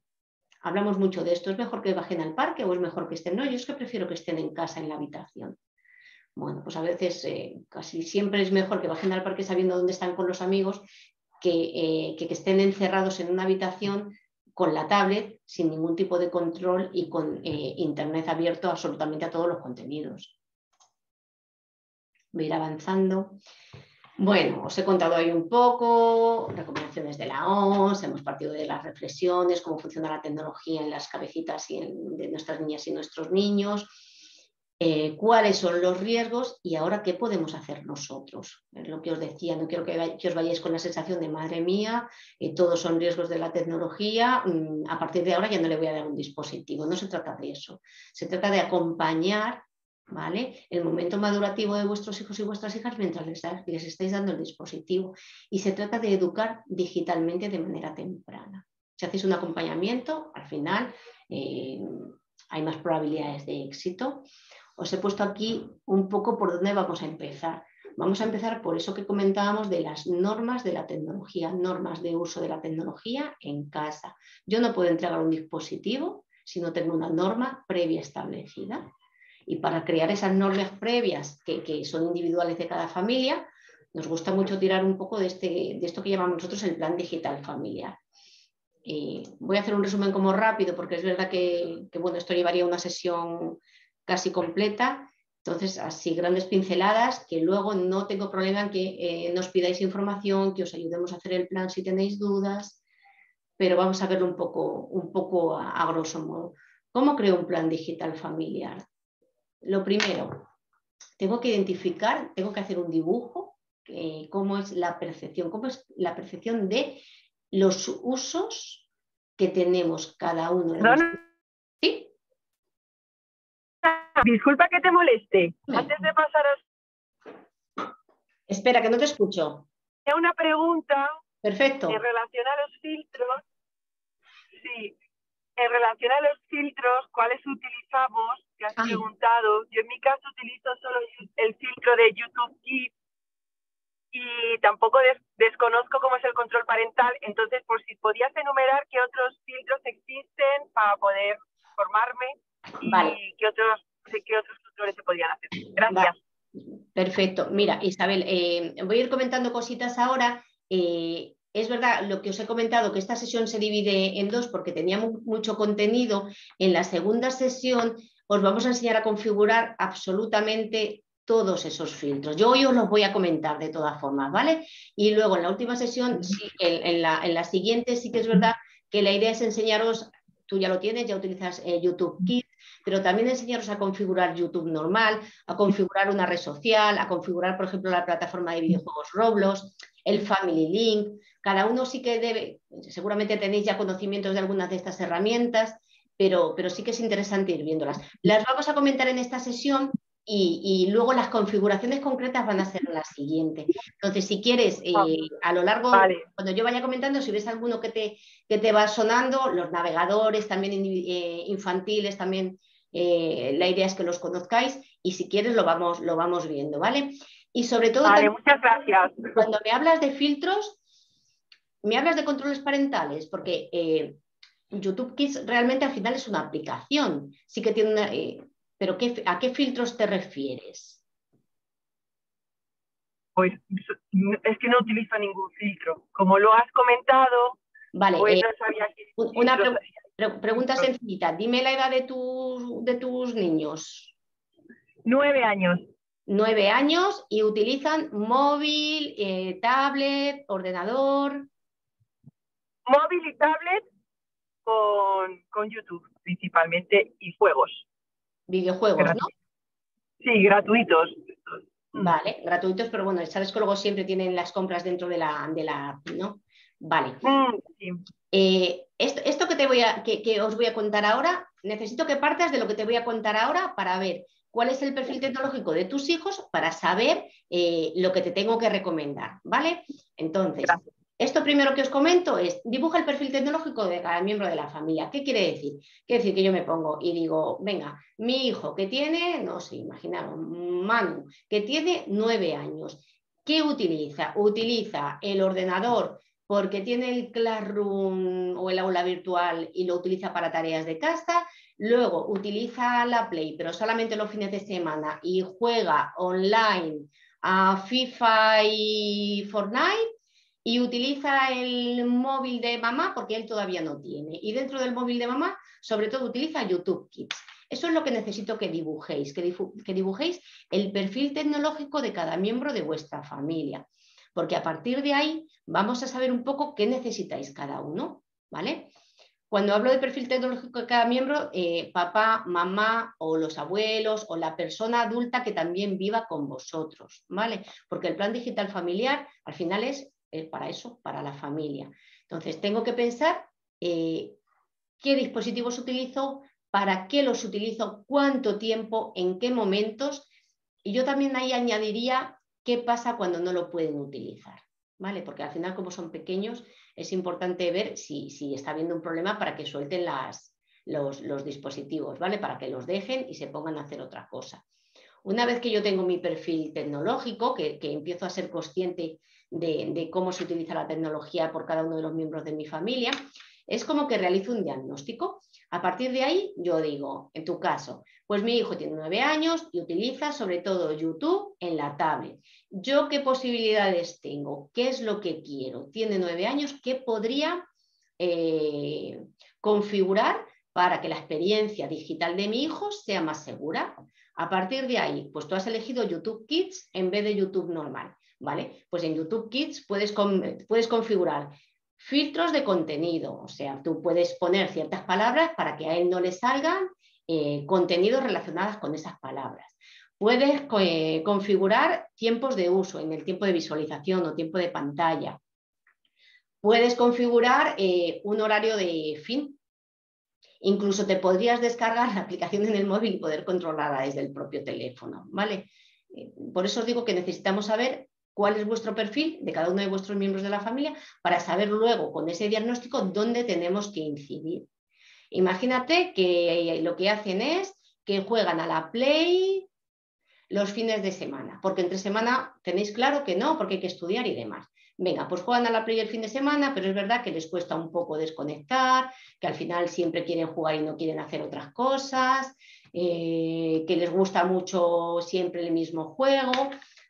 Hablamos mucho de esto. ¿Es mejor que bajen al parque o es mejor que estén? No, yo es que prefiero que estén en casa, en la habitación. Bueno, pues a veces casi siempre es mejor que bajen al parque sabiendo dónde están con los amigos que estén encerrados en una habitación con la tablet, sin ningún tipo de control y con internet abierto absolutamente a todos los contenidos. Voy a ir avanzando. Bueno, os he contado ahí un poco, recomendaciones de la OMS, hemos partido de las reflexiones, cómo funciona la tecnología en las cabecitas y de nuestras niñas y nuestros niños, cuáles son los riesgos y ahora qué podemos hacer nosotros. Es lo que os decía, no quiero que os vayáis con la sensación de madre mía, todos son riesgos de la tecnología, a partir de ahora ya no le voy a dar un dispositivo. No se trata de eso, se trata de acompañar, ¿vale?, el momento madurativo de vuestros hijos y vuestras hijas mientras les estáis dando el dispositivo. Y se trata de educar digitalmente de manera temprana. Si hacéis un acompañamiento, al final hay más probabilidades de éxito. Os he puesto aquí un poco por dónde vamos a empezar. Vamos a empezar por eso que comentábamos de las normas de la tecnología, normas de uso de la tecnología en casa. Yo no puedo entregar un dispositivo sino tener una norma previa establecida. Y para crear esas normas previas que son individuales de cada familia, nos gusta mucho tirar un poco de esto que llamamos nosotros el plan digital familiar. Voy a hacer un resumen como rápido, porque es verdad que bueno, esto llevaría una sesión casi completa. Entonces, así grandes pinceladas, que luego no tengo problema en que nos pidáis información, que os ayudemos a hacer el plan si tenéis dudas, pero vamos a verlo un poco a grosso modo. ¿Cómo creo un plan digital familiar? Lo primero, tengo que identificar, tengo que hacer un dibujo, cómo es la percepción de los usos que tenemos cada uno de los... ¿Sí? Disculpa que te moleste. Antes de pasar a... Espera, que no te escucho. Tengo una pregunta. Perfecto. En relación a los filtros, sí, en relación a los filtros, ¿cuáles utilizamos? Te has preguntado. Yo en mi caso utilizo solo el filtro de YouTube Kids y tampoco desconozco cómo es el control parental. Entonces, por si podías enumerar qué otros filtros existen para poder formarme y qué otros tutores se podían hacer. Gracias. Vale. Perfecto. Mira, Isabel, voy a ir comentando cositas ahora. Es verdad lo que os he comentado, que esta sesión se divide en dos porque teníamos mucho contenido. En la segunda sesión os vamos a enseñar a configurar absolutamente todos esos filtros. Yo hoy os los voy a comentar de todas formas, ¿vale? Y luego en la última sesión, sí, en la siguiente sí que es verdad que la idea es enseñaros, tú ya lo tienes, ya utilizas YouTube Kids, pero también enseñaros a configurar YouTube normal, a configurar una red social, a configurar, por ejemplo, la plataforma de videojuegos Roblox, el Family Link. Cada uno sí que debe, seguramente tenéis ya conocimientos de algunas de estas herramientas, pero sí que es interesante ir viéndolas. Las vamos a comentar en esta sesión y luego las configuraciones concretas van a ser las siguientes. Entonces, si quieres, a lo largo, cuando yo vaya comentando, si ves alguno que te va sonando, los navegadores también infantiles también... la idea es que los conozcáis y si quieres lo vamos viendo, ¿vale? Y sobre todo, vale, también, muchas gracias. Cuando me hablas de filtros, me hablas de controles parentales, porque YouTube Kids realmente al final es una aplicación, sí que tiene una... pero ¿a qué filtros te refieres? Pues es que no utilizo ningún filtro, como lo has comentado. Vale, pues no sabía que una pregunta. Pregunta sencillita, dime la edad de tus niños. 9 años. 9 años y utilizan móvil, tablet, ordenador. Móvil y tablet con YouTube principalmente y juegos. Videojuegos, ¿no? Sí, gratuitos. Vale, gratuitos, pero bueno, sabes que luego siempre tienen las compras dentro de la app, ¿no? Vale. Sí. Esto que os voy a contar ahora, necesito que partas de lo que te voy a contar ahora para ver cuál es el perfil tecnológico de tus hijos, para saber lo que te tengo que recomendar, ¿vale? Entonces, gracias. Esto primero que os comento es, dibuja el perfil tecnológico de cada miembro de la familia. ¿Qué quiere decir? Quiere decir que yo me pongo y digo, venga, mi hijo que tiene, no sé, imaginaros, Manu, que tiene 9 años, ¿qué utiliza? Utiliza el ordenador porque tiene el Classroom o el aula virtual y lo utiliza para tareas de casa, luego utiliza la Play, pero solamente los fines de semana y juega online a FIFA y Fortnite, y utiliza el móvil de mamá porque él todavía no tiene, y dentro del móvil de mamá sobre todo utiliza YouTube Kids. Eso es lo que necesito que dibujéis, que dibujéis el perfil tecnológico de cada miembro de vuestra familia. Porque a partir de ahí vamos a saber un poco qué necesitáis cada uno, ¿vale? Cuando hablo de perfil tecnológico de cada miembro, papá, mamá o los abuelos o la persona adulta que también viva con vosotros, ¿vale? Porque el plan digital familiar al final es para eso, para la familia. Entonces tengo que pensar qué dispositivos utilizo, para qué los utilizo, cuánto tiempo, en qué momentos. Y yo también ahí añadiría... ¿Qué pasa cuando no lo pueden utilizar? ¿Vale? Porque al final, como son pequeños, es importante ver si está habiendo un problema para que suelten los dispositivos, ¿vale? Para que los dejen y se pongan a hacer otra cosa. Una vez que yo tengo mi perfil tecnológico, que empiezo a ser consciente de cómo se utiliza la tecnología por cada uno de los miembros de mi familia, Es como que realizo un diagnóstico. A partir de ahí yo digo, en tu caso, pues mi hijo tiene 9 años y utiliza sobre todo YouTube en la tablet. ¿Yo qué posibilidades tengo? ¿Qué es lo que quiero? Tiene 9 años, ¿qué podría configurar para que la experiencia digital de mi hijo sea más segura? A partir de ahí, pues tú has elegido YouTube Kids en vez de YouTube normal, ¿vale? Pues en YouTube Kids puedes configurar filtros de contenido, o sea, tú puedes poner ciertas palabras para que a él no le salgan contenidos relacionados con esas palabras. Puedes configurar tiempos de uso, en el tiempo de visualización o tiempo de pantalla. Puedes configurar un horario de fin. Incluso te podrías descargar la aplicación en el móvil y poder controlarla desde el propio teléfono, ¿vale? Por eso os digo que necesitamos saber cuál es vuestro perfil de cada uno de vuestros miembros de la familia para saber luego con ese diagnóstico dónde tenemos que incidir. Imagínate que lo que hacen es que juegan a la Play los fines de semana, porque entre semana tenéis claro que no, porque hay que estudiar y demás. Venga, pues juegan a la Play el fin de semana, pero es verdad que les cuesta un poco desconectar, que al final siempre quieren jugar y no quieren hacer otras cosas, que les gusta mucho siempre el mismo juego.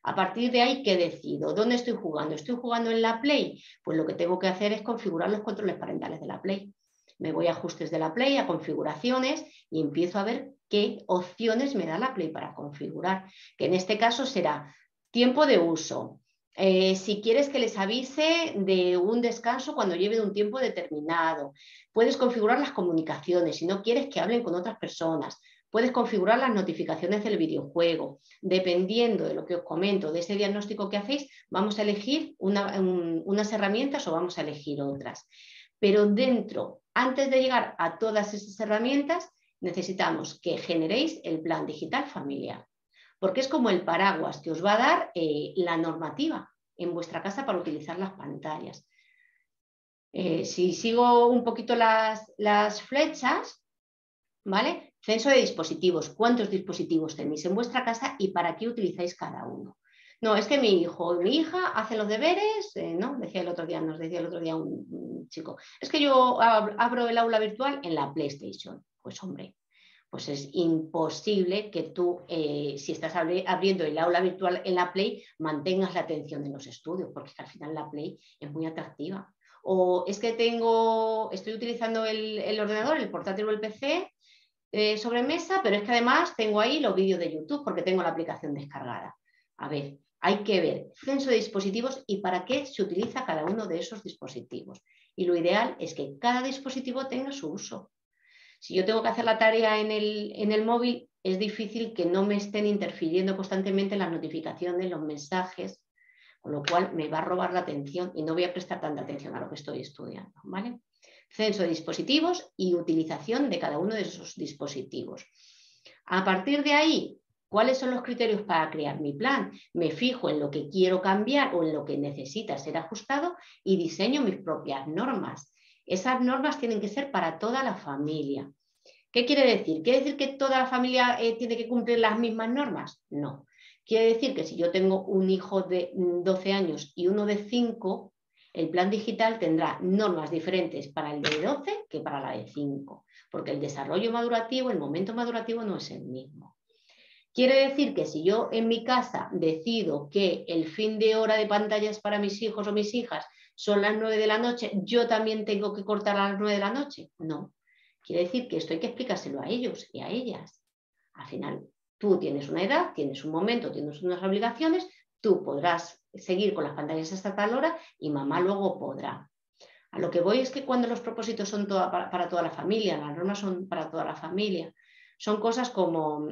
A partir de ahí, ¿qué decido? ¿Dónde estoy jugando? ¿Estoy jugando en la Play? Pues lo que tengo que hacer es configurar los controles parentales de la Play. Me voy a ajustes de la Play, a configuraciones y empiezo a ver qué opciones me da la Play para configurar, que en este caso será tiempo de uso. Si quieres que les avise de un descanso cuando lleven un tiempo determinado, puedes configurar las comunicaciones, si no quieres que hablen con otras personas, puedes configurar las notificaciones del videojuego. Dependiendo de lo que os comento, de ese diagnóstico que hacéis, vamos a elegir unas herramientas o vamos a elegir otras. Pero dentro, antes de llegar a todas esas herramientas, necesitamos que generéis el plan digital familiar, porque es como el paraguas que os va a dar la normativa en vuestra casa para utilizar las pantallas. Si sigo un poquito las flechas, ¿vale? Censo de dispositivos, ¿cuántos dispositivos tenéis en vuestra casa y para qué utilizáis cada uno? No, es que mi hijo o mi hija hacen los deberes, ¿no? Nos decía el otro día un chico, es que yo abro el aula virtual en la PlayStation. Pues hombre, pues es imposible que tú, si estás abriendo el aula virtual en la Play, mantengas la atención en los estudios, porque al final la Play es muy atractiva. O es que estoy utilizando el ordenador, el portátil o el PC sobre mesa, pero es que además tengo ahí los vídeos de YouTube porque tengo la aplicación descargada. A ver, hay que ver censo de dispositivos y para qué se utiliza cada uno de esos dispositivos. Y lo ideal es que cada dispositivo tenga su uso. Si yo tengo que hacer la tarea en el móvil, es difícil que no me estén interfiriendo constantemente las notificaciones, los mensajes, con lo cual me va a robar la atención y no voy a prestar tanta atención a lo que estoy estudiando, ¿vale? Censo de dispositivos y utilización de cada uno de esos dispositivos. A partir de ahí, ¿cuáles son los criterios para crear mi plan? Me fijo en lo que quiero cambiar o en lo que necesita ser ajustado y diseño mis propias normas. Esas normas tienen que ser para toda la familia. ¿Qué quiere decir? ¿Quiere decir que toda la familia tiene que cumplir las mismas normas? No. Quiere decir que si yo tengo un hijo de 12 años y uno de 5, el plan digital tendrá normas diferentes para el de 12 que para la de 5, porque el desarrollo madurativo, el momento madurativo no es el mismo. Quiere decir que si yo en mi casa decido que el fin de hora de pantallas para mis hijos o mis hijas son las 9 de la noche, ¿yo también tengo que cortar a las 9 de la noche? No. Quiere decir que esto hay que explicárselo a ellos y a ellas. Al final, tú tienes una edad, tienes un momento, tienes unas obligaciones, tú podrás seguir con las pantallas hasta tal hora y mamá luego podrá. A lo que voy es que cuando los propósitos son para toda la familia, las normas son para toda la familia, son cosas como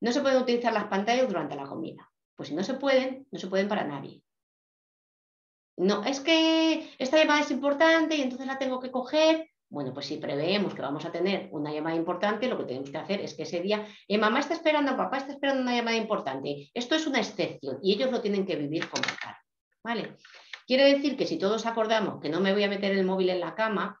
no se pueden utilizar las pantallas durante la comida. Pues si no se pueden, no se pueden para nadie. No, es que esta llamada es importante y entonces la tengo que coger. Bueno, pues si preveemos que vamos a tener una llamada importante, lo que tenemos que hacer es que ese día, mamá está esperando, papá está esperando una llamada importante. Esto es una excepción y ellos lo tienen que vivir como tal, ¿vale? Quiere decir que si todos acordamos que no me voy a meter el móvil en la cama,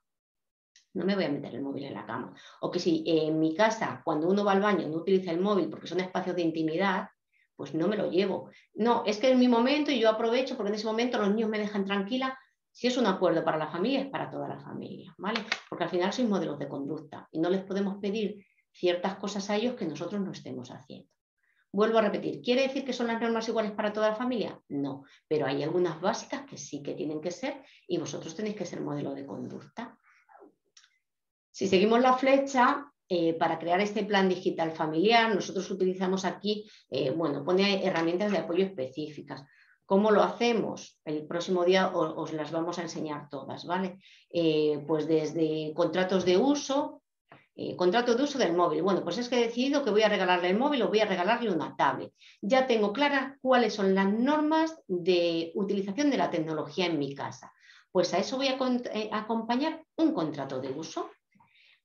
no me voy a meter el móvil en la cama. O que si en mi casa, cuando uno va al baño, no utiliza el móvil porque son espacios de intimidad, pues no me lo llevo. No, es que es mi momento y yo aprovecho porque en ese momento los niños me dejan tranquila. Si es un acuerdo para la familia, es para todas las familias, ¿vale? Porque al final sois modelos de conducta y no les podemos pedir ciertas cosas a ellos que nosotros no estemos haciendo. Vuelvo a repetir, ¿quiere decir que son las normas iguales para toda la familia? No, pero hay algunas básicas que sí que tienen que ser y vosotros tenéis que ser modelo de conducta. Si seguimos la flecha, para crear este plan digital familiar, nosotros utilizamos aquí, bueno, pone herramientas de apoyo específicas. ¿Cómo lo hacemos? El próximo día os las vamos a enseñar todas, ¿vale? Pues desde contratos de uso, contrato de uso del móvil. Bueno, pues es que he decidido que voy a regalarle el móvil o voy a regalarle una tablet. Ya tengo claras cuáles son las normas de utilización de la tecnología en mi casa. Pues a eso voy a acompañar un contrato de uso.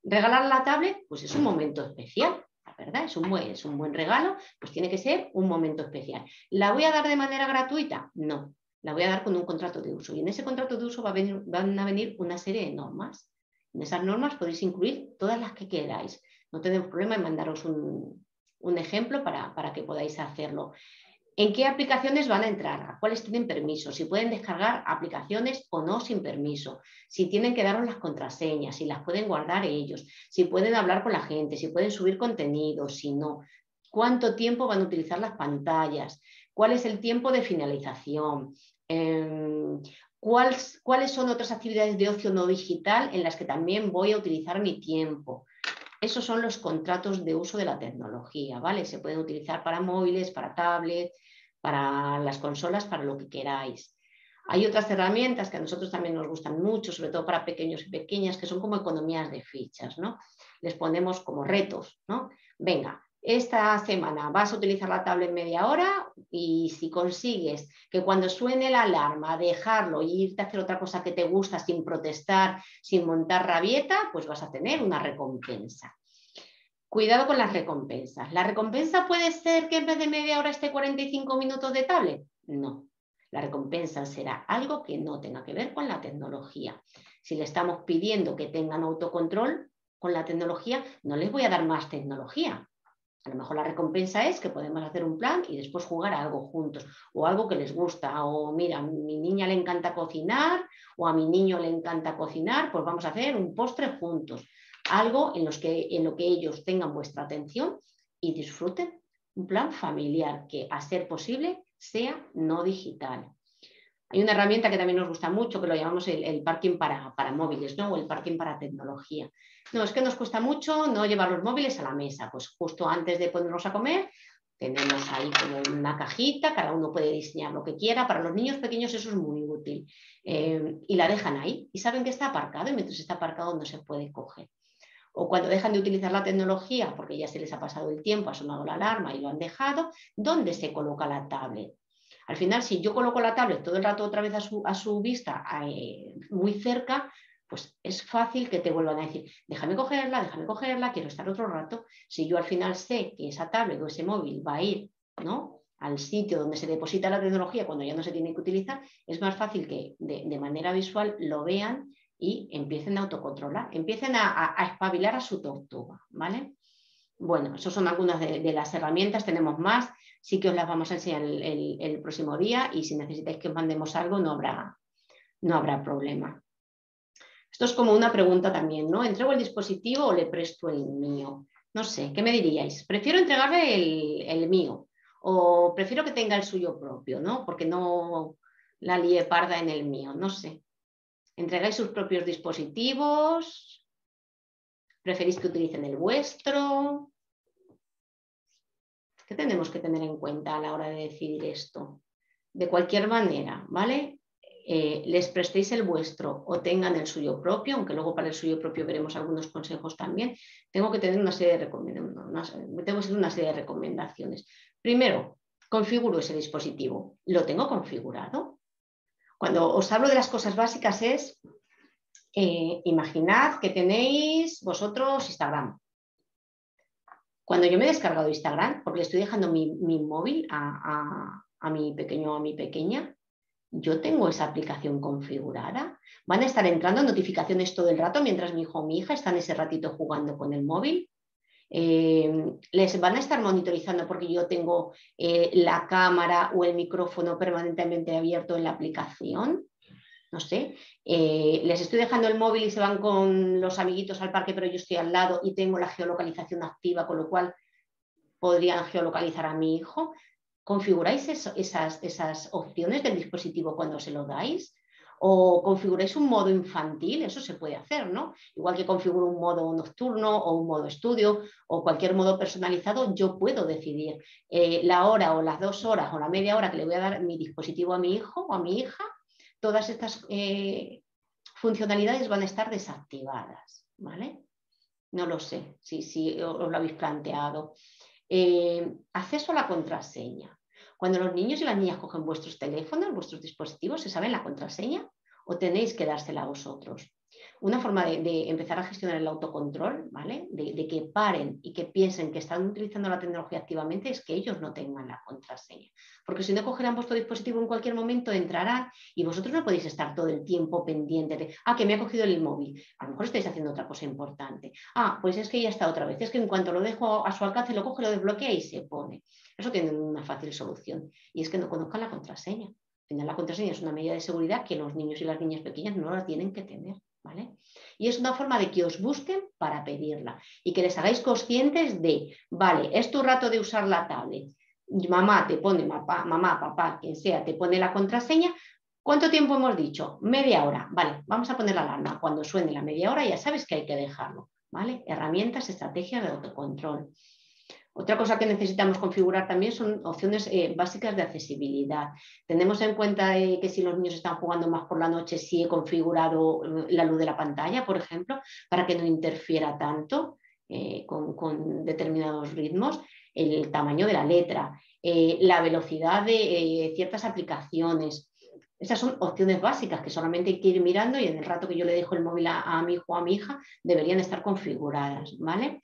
Regalar la tablet, pues es un momento especial, ¿verdad? Es un buen regalo, pues tiene que ser un momento especial. ¿La voy a dar de manera gratuita? No, la voy a dar con un contrato de uso. Y en ese contrato de uso van a venir una serie de normas. En esas normas podéis incluir todas las que queráis. No tenemos problema en mandaros un ejemplo para que podáis hacerlo. ¿En qué aplicaciones van a entrar? ¿A cuáles tienen permiso? Si pueden descargar aplicaciones o no sin permiso. Si tienen que daros las contraseñas, si las pueden guardar ellos, si pueden hablar con la gente, si pueden subir contenido, si no. ¿Cuánto tiempo van a utilizar las pantallas? ¿Cuál es el tiempo de finalización? ¿Cuáles son otras actividades de ocio no digital en las que también voy a utilizar mi tiempo? Esos son los contratos de uso de la tecnología, ¿vale? Se pueden utilizar para móviles, para tablets, para las consolas, para lo que queráis. Hay otras herramientas que a nosotros también nos gustan mucho, sobre todo para pequeños y pequeñas, que son como economías de fichas, ¿no? Les ponemos como retos, ¿no? Venga, esta semana vas a utilizar la tablet media hora y si consigues que cuando suene la alarma dejarlo e irte a hacer otra cosa que te gusta sin protestar, sin montar rabieta, pues vas a tener una recompensa. Cuidado con las recompensas. ¿La recompensa puede ser que en vez de media hora esté 45 minutos de tablet? No. La recompensa será algo que no tenga que ver con la tecnología. Si le estamos pidiendo que tengan autocontrol con la tecnología, no les voy a dar más tecnología. A lo mejor la recompensa es que podemos hacer un plan y después jugar a algo juntos o algo que les gusta o mira, a mi niña le encanta cocinar o a mi niño le encanta cocinar, pues vamos a hacer un postre juntos. Algo en lo que ellos tengan vuestra atención y disfruten un plan familiar que a ser posible sea no digital. Hay una herramienta que también nos gusta mucho, que lo llamamos el parking para móviles, ¿no? O el parking para tecnología. No, es que nos cuesta mucho no llevar los móviles a la mesa. Pues justo antes de ponernos a comer, tenemos ahí como una cajita, cada uno puede diseñar lo que quiera. Para los niños pequeños eso es muy útil. Y la dejan ahí y saben que está aparcado y mientras está aparcado no se puede coger. O cuando dejan de utilizar la tecnología, porque ya se les ha pasado el tiempo, ha sonado la alarma y lo han dejado, ¿dónde se coloca la tablet? Al final, si yo coloco la tablet todo el rato otra vez a su vista, muy cerca, pues es fácil que te vuelvan a decir, déjame cogerla, quiero estar otro rato. Si yo al final sé que esa tablet o ese móvil va a ir, ¿no?, al sitio donde se deposita la tecnología cuando ya no se tiene que utilizar, es más fácil que de manera visual lo vean y empiecen a autocontrolar, empiecen a espabilar a su tortuga, ¿vale? Bueno, esas son algunas de las herramientas, tenemos más, sí que os las vamos a enseñar el próximo día y si necesitáis que os mandemos algo no habrá problema. Esto es como una pregunta también, ¿no? ¿Entrego el dispositivo o le presto el mío? No sé, ¿qué me diríais? Prefiero entregarle el mío o prefiero que tenga el suyo propio, ¿no? Porque no la lié parda en el mío, no sé. ¿Entregáis sus propios dispositivos? ¿Preferís que utilicen el vuestro? ¿Qué tenemos que tener en cuenta a la hora de decidir esto? De cualquier manera, ¿vale? Les prestéis el vuestro o tengan el suyo propio, aunque luego para el suyo propio veremos algunos consejos también, tengo que tener una serie de recomendaciones. Primero, configuro ese dispositivo. ¿Lo tengo configurado? Cuando os hablo de las cosas básicas es... imaginad que tenéis vosotros Instagram. Cuando yo me he descargado Instagram, porque le estoy dejando mi móvil a mi pequeño o a mi pequeña, yo tengo esa aplicación configurada. ¿Van a estar entrando notificaciones todo el rato mientras mi hijo o mi hija están ese ratito jugando con el móvil? Les van a estar monitorizando porque yo tengo la cámara o el micrófono permanentemente abierto en la aplicación. no sé, les estoy dejando el móvil y se van con los amiguitos al parque, pero yo estoy al lado y tengo la geolocalización activa, con lo cual podrían geolocalizar a mi hijo. ¿Configuráis esas opciones del dispositivo cuando se lo dais? ¿O configuráis un modo infantil? Eso se puede hacer, ¿no? Igual que configuro un modo nocturno o un modo estudio o cualquier modo personalizado, yo puedo decidir la hora o las 2 horas o la media hora que le voy a dar mi dispositivo a mi hijo o a mi hija. Todas estas funcionalidades van a estar desactivadas, ¿vale? No lo sé si os lo habéis planteado. Acceso a la contraseña. Cuando los niños y las niñas cogen vuestros teléfonos, vuestros dispositivos, ¿se saben la contraseña o tenéis que dársela a vosotros? Una forma de empezar a gestionar el autocontrol, ¿vale? De que paren y que piensen que están utilizando la tecnología activamente, es que ellos no tengan la contraseña. Porque si no, cogerán vuestro dispositivo en cualquier momento, entrarán y vosotros no podéis estar todo el tiempo pendiente de, que me ha cogido el móvil. A lo mejor estáis haciendo otra cosa importante. Pues es que ya está otra vez. Es que en cuanto lo dejo a su alcance, lo coge, lo desbloquea y se pone. Eso tiene una fácil solución. Y es que no conozcan la contraseña. La contraseña es una medida de seguridad que los niños y las niñas pequeñas no la tienen que tener, ¿vale? Y es una forma de que os busquen para pedirla y que les hagáis conscientes de, vale, es tu rato de usar la tablet. Mamá te pone, mamá, papá, quien sea, te pone la contraseña. ¿Cuánto tiempo hemos dicho? Media hora. Vale, vamos a poner la alarma. Cuando suene la media hora ya sabes que hay que dejarlo, ¿vale? Herramientas, estrategias de autocontrol. Otra cosa que necesitamos configurar también son opciones básicas de accesibilidad. Tenemos en cuenta que si los niños están jugando más por la noche, si he configurado la luz de la pantalla, por ejemplo, para que no interfiera tanto con determinados ritmos, el tamaño de la letra, la velocidad de ciertas aplicaciones. Esas son opciones básicas que solamente hay que ir mirando y en el rato que yo le dejo el móvil a mi hijo o a mi hija deberían estar configuradas, ¿vale?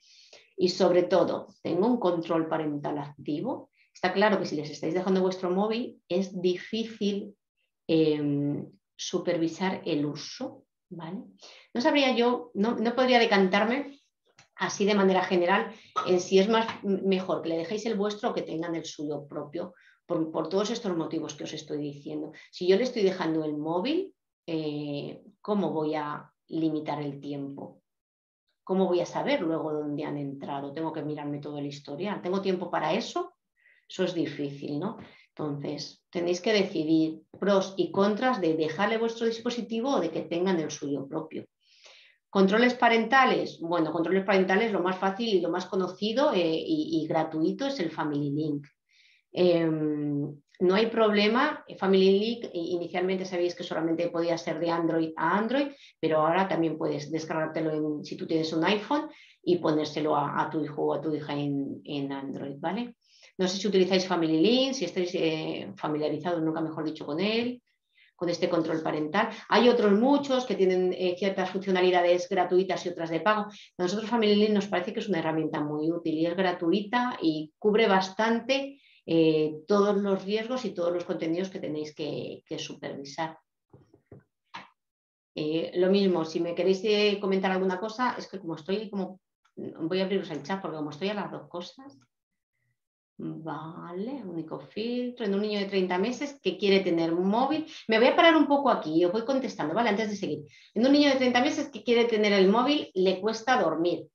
Y sobre todo, tengo un control parental activo. Está claro que si les estáis dejando vuestro móvil es difícil supervisar el uso, ¿vale? No sabría yo, no podría decantarme así de manera general en si es mejor que le dejéis el vuestro o que tengan el suyo propio, por todos estos motivos que os estoy diciendo. Si yo le estoy dejando el móvil, ¿cómo voy a limitar el tiempo? ¿Cómo voy a saber luego dónde han entrado? Tengo que mirarme todo el historial. ¿Tengo tiempo para eso? Eso es difícil, ¿no? Entonces, tenéis que decidir pros y contras de dejarle vuestro dispositivo o de que tengan el suyo propio. Controles parentales. Bueno, controles parentales, lo más fácil y lo más conocido y gratuito es el Family Link. No hay problema. Family Link inicialmente sabéis que solamente podía ser de Android a Android, pero ahora también puedes descargártelo si tú tienes un iPhone y ponérselo a tu hijo o a tu hija en Android, ¿vale? No sé si utilizáis Family Link, si estáis familiarizados, nunca mejor dicho, con él, con este control parental. Hay otros muchos que tienen ciertas funcionalidades gratuitas y otras de pago. A nosotros Family Link nos parece que es una herramienta muy útil y es gratuita y cubre bastante todos los riesgos y todos los contenidos que tenéis que supervisar. Lo mismo, si me queréis comentar alguna cosa, es que voy a abriros el chat porque como estoy a las dos cosas, vale, único filtro, en un niño de 30 meses que quiere tener un móvil, me voy a parar un poco aquí y os voy contestando, vale, antes de seguir. En un niño de 30 meses que quiere tener el móvil, le cuesta dormir.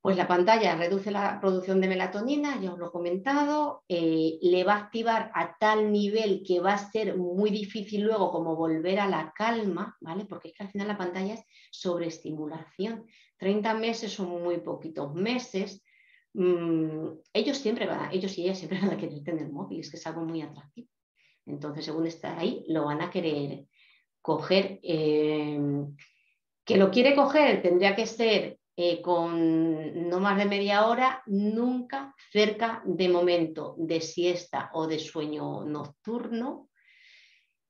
Pues la pantalla reduce la producción de melatonina, ya os lo he comentado, le va a activar a tal nivel que va a ser muy difícil luego como volver a la calma, ¿vale? Porque es que al final la pantalla es sobreestimulación. 30 meses son muy poquitos meses. Ellos y ellas siempre van a querer tener móvil, es que es algo muy atractivo. Entonces, según está ahí, lo van a querer coger. Que lo quiere coger tendría que ser con no más de media hora, nunca cerca de momento de siesta o de sueño nocturno.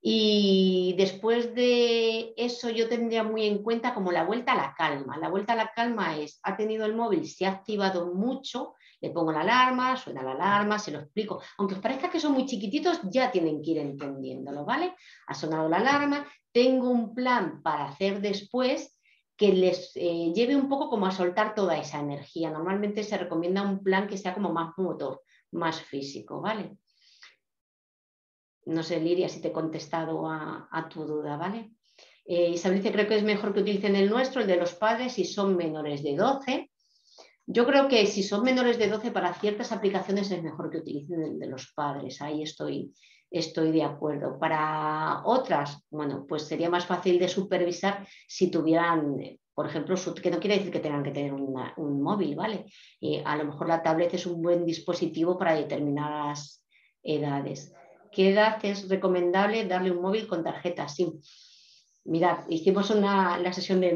Y después de eso yo tendría muy en cuenta como la vuelta a la calma. La vuelta a la calma es, ha tenido el móvil, se ha activado mucho, le pongo la alarma, suena la alarma, se lo explico. Aunque os parezca que son muy chiquititos, ya tienen que ir entendiéndolo, ¿vale? Ha sonado la alarma, tengo un plan para hacer después que les lleve un poco como a soltar toda esa energía. Normalmente se recomienda un plan que sea como más motor, más físico, ¿vale? No sé, Lidia, si te he contestado a tu duda, ¿vale? Isabel dice, creo que es mejor que utilicen el nuestro, el de los padres, si son menores de 12. Yo creo que si son menores de 12 para ciertas aplicaciones es mejor que utilicen el de los padres, ahí estoy de acuerdo. Para otras, bueno, pues sería más fácil de supervisar si tuvieran, por ejemplo, que no quiere decir que tengan que tener un móvil, ¿vale? A lo mejor la tablet es un buen dispositivo para determinadas edades. ¿Qué edad es recomendable darle un móvil con tarjeta SIM? Mirad, hicimos la sesión de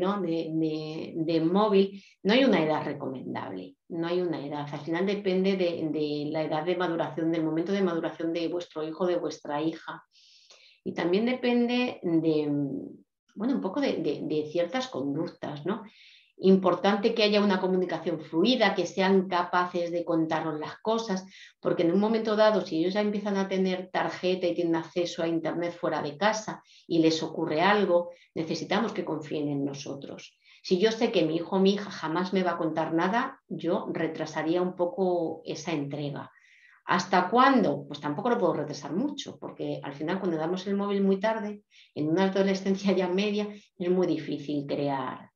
móvil. No hay una edad recomendable, no hay una edad. Al final depende de la edad de maduración, del momento de maduración de vuestro hijo o de vuestra hija. Y también depende bueno, un poco de ciertas conductas, ¿no? Importante que haya una comunicación fluida, que sean capaces de contarnos las cosas, porque en un momento dado, si ellos ya empiezan a tener tarjeta y tienen acceso a internet fuera de casa y les ocurre algo, necesitamos que confíen en nosotros. Si yo sé que mi hijo o mi hija jamás me va a contar nada, yo retrasaría un poco esa entrega. ¿Hasta cuándo? Pues tampoco lo puedo retrasar mucho, porque al final cuando damos el móvil muy tarde, en una adolescencia ya media, es muy difícil crear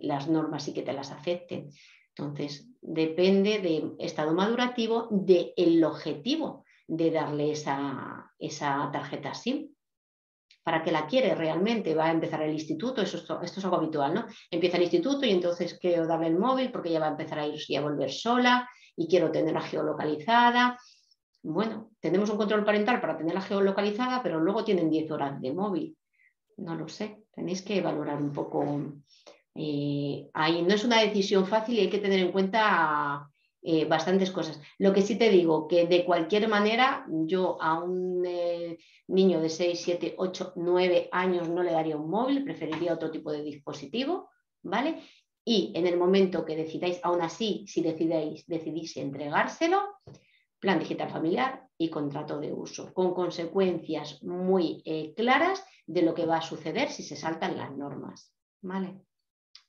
las normas y que te las acepten. Entonces, depende del estado madurativo, del objetivo de darle esa tarjeta SIM. ¿Para qué la quiere realmente? ¿Va a empezar el instituto? Esto es algo habitual, ¿no? Empieza el instituto y entonces quiero darle el móvil porque ella va a empezar a irse y a volver sola y quiero tenerla geolocalizada. Bueno, tenemos un control parental para tenerla geolocalizada, pero luego tienen 10 horas de móvil. No lo sé, tenéis que valorar un poco. Ahí no es una decisión fácil y hay que tener en cuenta bastantes cosas. Lo que sí te digo, que de cualquier manera yo a un niño de 6, 7, 8, 9 años no le daría un móvil, preferiría otro tipo de dispositivo, ¿vale? Y en el momento que decidáis, aún así, si decidís entregárselo, plan digital familiar y contrato de uso, con consecuencias muy claras de lo que va a suceder si se saltan las normas, ¿vale?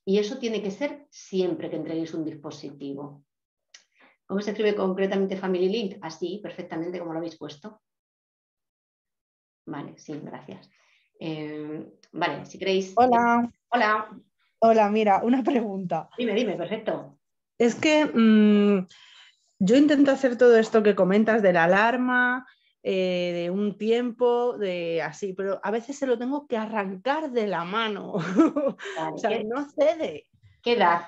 Y eso tiene que ser siempre que entreguéis un dispositivo. ¿Cómo se escribe concretamente Family Link? Así, perfectamente como lo habéis puesto. Vale, sí, gracias. Vale, si queréis... Hola. Hola. Hola, mira, una pregunta. Dime, perfecto. Es que yo intento hacer todo esto que comentas de la alarma, de un tiempo, de así, pero a veces se lo tengo que arrancar de la mano. Vale, o sea, no cede. ¿Qué edad?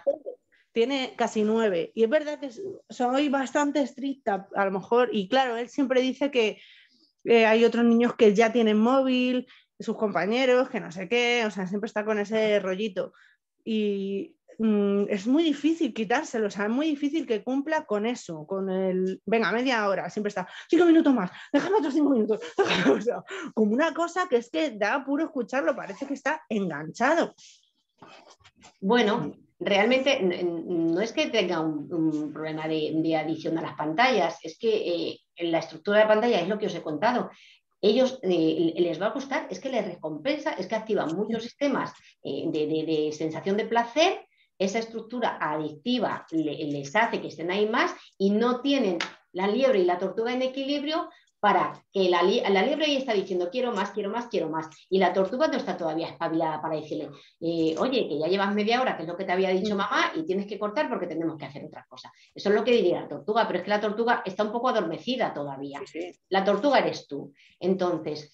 Tiene casi 9. Y es verdad que soy bastante estricta, a lo mejor. Y claro, él siempre dice que hay otros niños que ya tienen móvil, sus compañeros, que no sé qué. O sea, siempre está con ese rollito. Y es muy difícil quitárselo, o sea, es muy difícil que cumpla con eso, con el, venga, media hora, siempre está, 5 minutos más, déjame otros 5 minutos, o sea, como una cosa que es que da puro escucharlo, parece que está enganchado. Bueno, realmente no es que tenga un problema de adicción a las pantallas, es que la estructura de pantalla es lo que os he contado. Ellos les va a gustar, es que les recompensa, es que activan muchos sistemas de sensación de placer. Esa estructura adictiva les hace que estén ahí más y no tienen la liebre y la tortuga en equilibrio para que la liebre ahí está diciendo quiero más, quiero más, quiero más. Y la tortuga no está todavía espabilada para decirle oye, que ya llevas media hora, que es lo que te había dicho mamá, y tienes que cortar porque tenemos que hacer otra cosa. Eso es lo que diría la tortuga, pero es que la tortuga está un poco adormecida todavía. Sí. La tortuga eres tú. Entonces...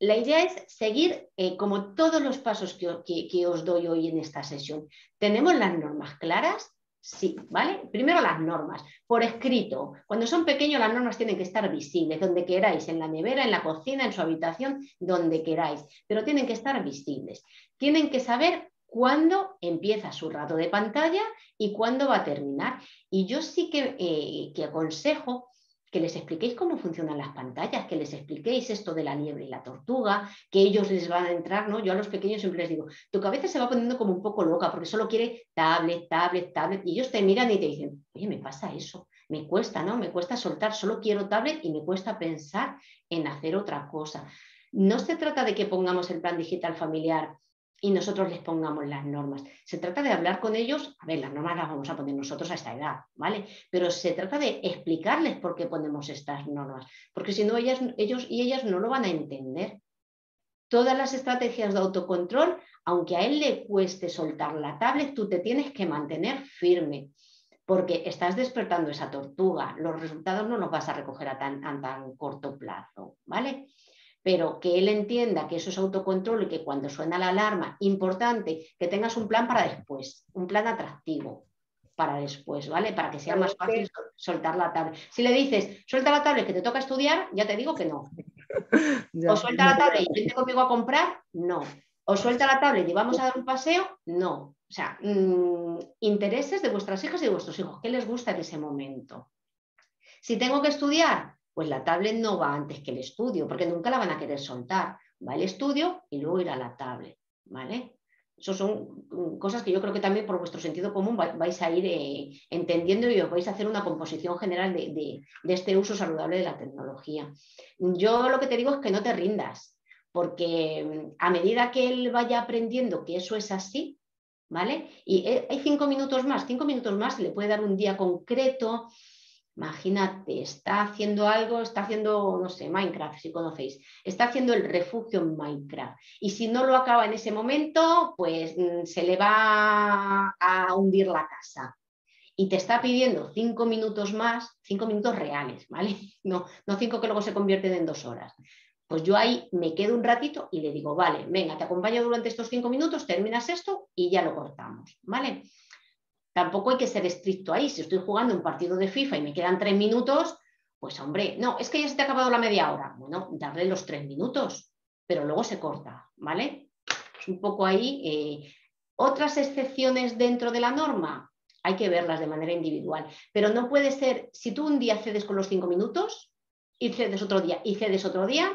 la idea es seguir como todos los pasos que os doy hoy en esta sesión. ¿Tenemos las normas claras? Sí, ¿vale? Primero las normas, por escrito. Cuando son pequeños las normas tienen que estar visibles, donde queráis, en la nevera, en la cocina, en su habitación, donde queráis, pero tienen que estar visibles. Tienen que saber cuándo empieza su rato de pantalla y cuándo va a terminar. Y yo sí que aconsejo que les expliquéis cómo funcionan las pantallas, que les expliquéis esto de la liebre y la tortuga, que ellos les van a entrar, ¿no? Yo a los pequeños siempre les digo, tu cabeza se va poniendo como un poco loca porque solo quiere tablet, tablet, tablet, y ellos te miran y te dicen, oye, me pasa eso, me cuesta, ¿no? Me cuesta soltar, solo quiero tablet y me cuesta pensar en hacer otra cosa. No se trata de que pongamos el plan digital familiar y nosotros les pongamos las normas. Se trata de hablar con ellos, a ver, las normas las vamos a poner nosotros a esta edad, ¿vale? Pero se trata de explicarles por qué ponemos estas normas, porque si no ellos y ellas no lo van a entender. Todas las estrategias de autocontrol, aunque a él le cueste soltar la tablet, tú te tienes que mantener firme, porque estás despertando esa tortuga, los resultados no los vas a recoger a tan corto plazo, ¿vale? Pero que él entienda que eso es autocontrol y que cuando suena la alarma, importante que tengas un plan para después, un plan atractivo para después, ¿vale? Para que sea más fácil soltar la tablet. Si le dices, suelta la tablet que te toca estudiar, ya te digo que no. O suelta la tablet y vente conmigo a comprar, no. O suelta la tablet y vamos a dar un paseo, no. O sea, intereses de vuestras hijas y de vuestros hijos, ¿qué les gusta en ese momento? Si tengo que estudiar, pues la tablet no va antes que el estudio, porque nunca la van a querer soltar. Va el estudio y luego irá la tablet, ¿vale? Esas son cosas que yo creo que también por vuestro sentido común vais a ir entendiendo y os vais a hacer una composición general de este uso saludable de la tecnología. Yo lo que te digo es que no te rindas, porque a medida que él vaya aprendiendo que eso es así, ¿vale? Y hay 5 minutos más le puede dar un día concreto. Imagínate, está haciendo algo, no sé, Minecraft, si conocéis, está haciendo el refugio en Minecraft. Y si no lo acaba en ese momento, pues se le va a hundir la casa. Y te está pidiendo 5 minutos más, 5 minutos reales, ¿vale? No 5 que luego se convierten en 2 horas. Pues yo ahí me quedo un ratito y le digo, vale, venga, te acompaño durante estos 5 minutos, terminas esto y ya lo cortamos, ¿vale? Tampoco hay que ser estricto ahí. Si estoy jugando un partido de FIFA y me quedan 3 minutos, pues hombre, no, es que ya se te ha acabado la media hora. Bueno, darle los 3 minutos, pero luego se corta, ¿vale? Es un poco ahí. Otras excepciones dentro de la norma, hay que verlas de manera individual, pero no puede ser, si tú un día cedes con los 5 minutos y cedes otro día y cedes otro día,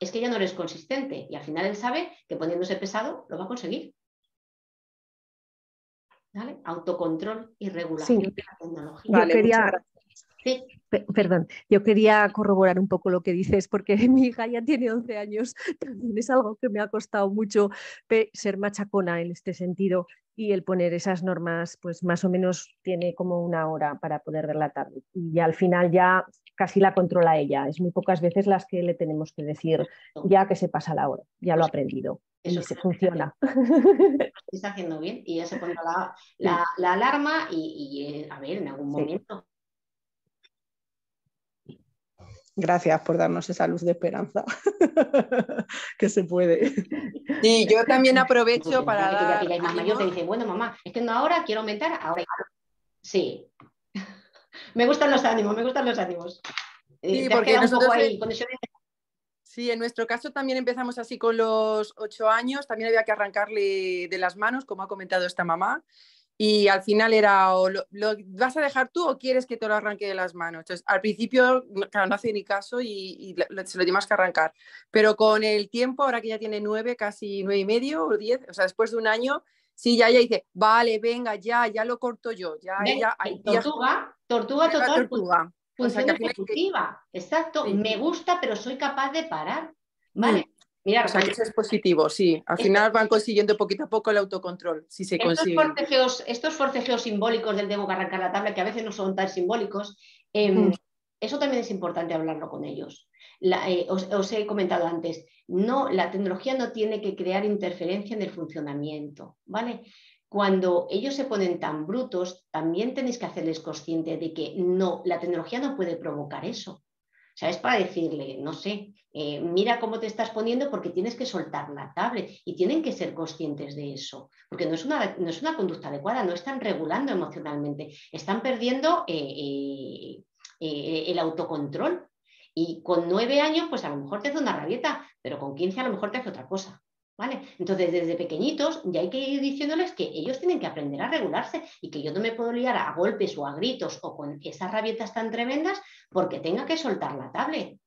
es que ya no eres consistente y al final él sabe que poniéndose pesado lo va a conseguir. ¿Vale? Autocontrol y regulación de la tecnología. Vale, yo quería corroborar un poco lo que dices, porque mi hija ya tiene 11 años, también es algo que me ha costado mucho ser machacona en este sentido, y el poner esas normas, pues más o menos tiene como 1 hora para poder ver la tablet, y al final ya casi la controla ella, es muy pocas veces las que le tenemos que decir ya que se pasa la hora, ya lo ha aprendido. Eso se funciona. Está haciendo bien y ya se pone la alarma y a ver, en algún momento. Gracias por darnos esa luz de esperanza que se puede. Sí, yo también aprovecho para dar... Y la más mayor te dice, bueno mamá, es que no ahora, quiero aumentar, ahora. Sí. Me gustan los ánimos, me gustan los ánimos. Sí, porque un poco ahí, condiciones... Sí, en nuestro caso también empezamos así con los 8 años, también había que arrancarle de las manos, como ha comentado esta mamá, y al final era, o ¿lo vas a dejar tú o quieres que te lo arranque de las manos? Entonces, al principio, claro, no hace ni caso y se lo tienes que arrancar, pero con el tiempo, ahora que ya tiene 9, casi 9 y medio o 10, o sea, después de 1 año, sí, ya dice, vale, venga, ya lo corto yo. Tortuga total. Función ejecutiva, exacto. Sí. Me gusta, pero soy capaz de parar. Vale. Mirar, o sea, que eso es positivo, sí. Al final van consiguiendo poquito a poco el autocontrol, si se consigue. Estos forcejeos simbólicos del debo arrancar la tabla, que a veces no son tan simbólicos, eso también es importante hablarlo con ellos. Os he comentado antes, la tecnología no tiene que crear interferencia en el funcionamiento, ¿vale? Cuando ellos se ponen tan brutos, también tenéis que hacerles consciente de que no, la tecnología no puede provocar eso. O sea, es para decirle, no sé, mira cómo te estás poniendo porque tienes que soltar la tablet y tienen que ser conscientes de eso, porque no es una conducta adecuada, no están regulando emocionalmente, están perdiendo el autocontrol. Y con 9 años, pues a lo mejor te hace una rabieta, pero con 15 a lo mejor te hace otra cosa. ¿Vale? Entonces, desde pequeñitos ya hay que ir diciéndoles que ellos tienen que aprender a regularse y que yo no me puedo liar a golpes o a gritos o con esas rabietas tan tremendas porque tenga que soltar la tablet.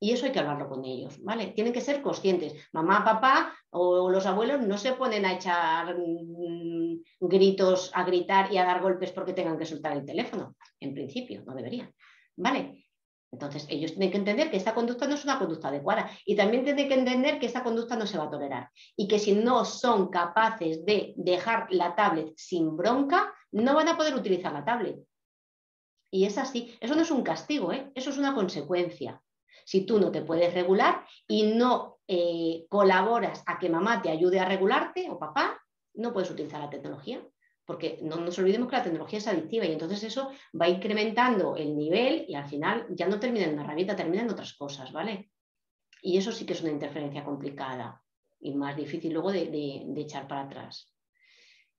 Y eso hay que hablarlo con ellos, ¿vale? Tienen que ser conscientes. Mamá, papá o los abuelos no se ponen a echar gritos, a gritar y a dar golpes porque tengan que soltar el teléfono. En principio, no deberían, ¿vale? Entonces ellos tienen que entender que esta conducta no es una conducta adecuada y también tienen que entender que esta conducta no se va a tolerar y que si no son capaces de dejar la tablet sin bronca, no van a poder utilizar la tablet. Y es así, eso no es un castigo, ¿eh? Eso es una consecuencia. Si tú no te puedes regular y no colaboras a que mamá te ayude a regularte o papá, no puedes utilizar la tecnología. Porque no nos olvidemos que la tecnología es adictiva y entonces eso va incrementando el nivel y al final ya no termina en una herramienta, termina en otras cosas, ¿vale? Y eso sí que es una interferencia complicada y más difícil luego de echar para atrás.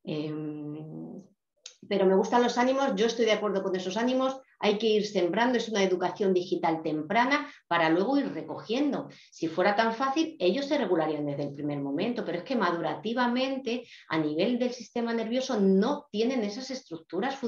Pero me gustan los ánimos, yo estoy de acuerdo con esos ánimos, hay que ir sembrando, es una educación digital temprana para luego ir recogiendo. Si fuera tan fácil, ellos se regularían desde el primer momento, pero es que madurativamente, a nivel del sistema nervioso, no tienen esas estructuras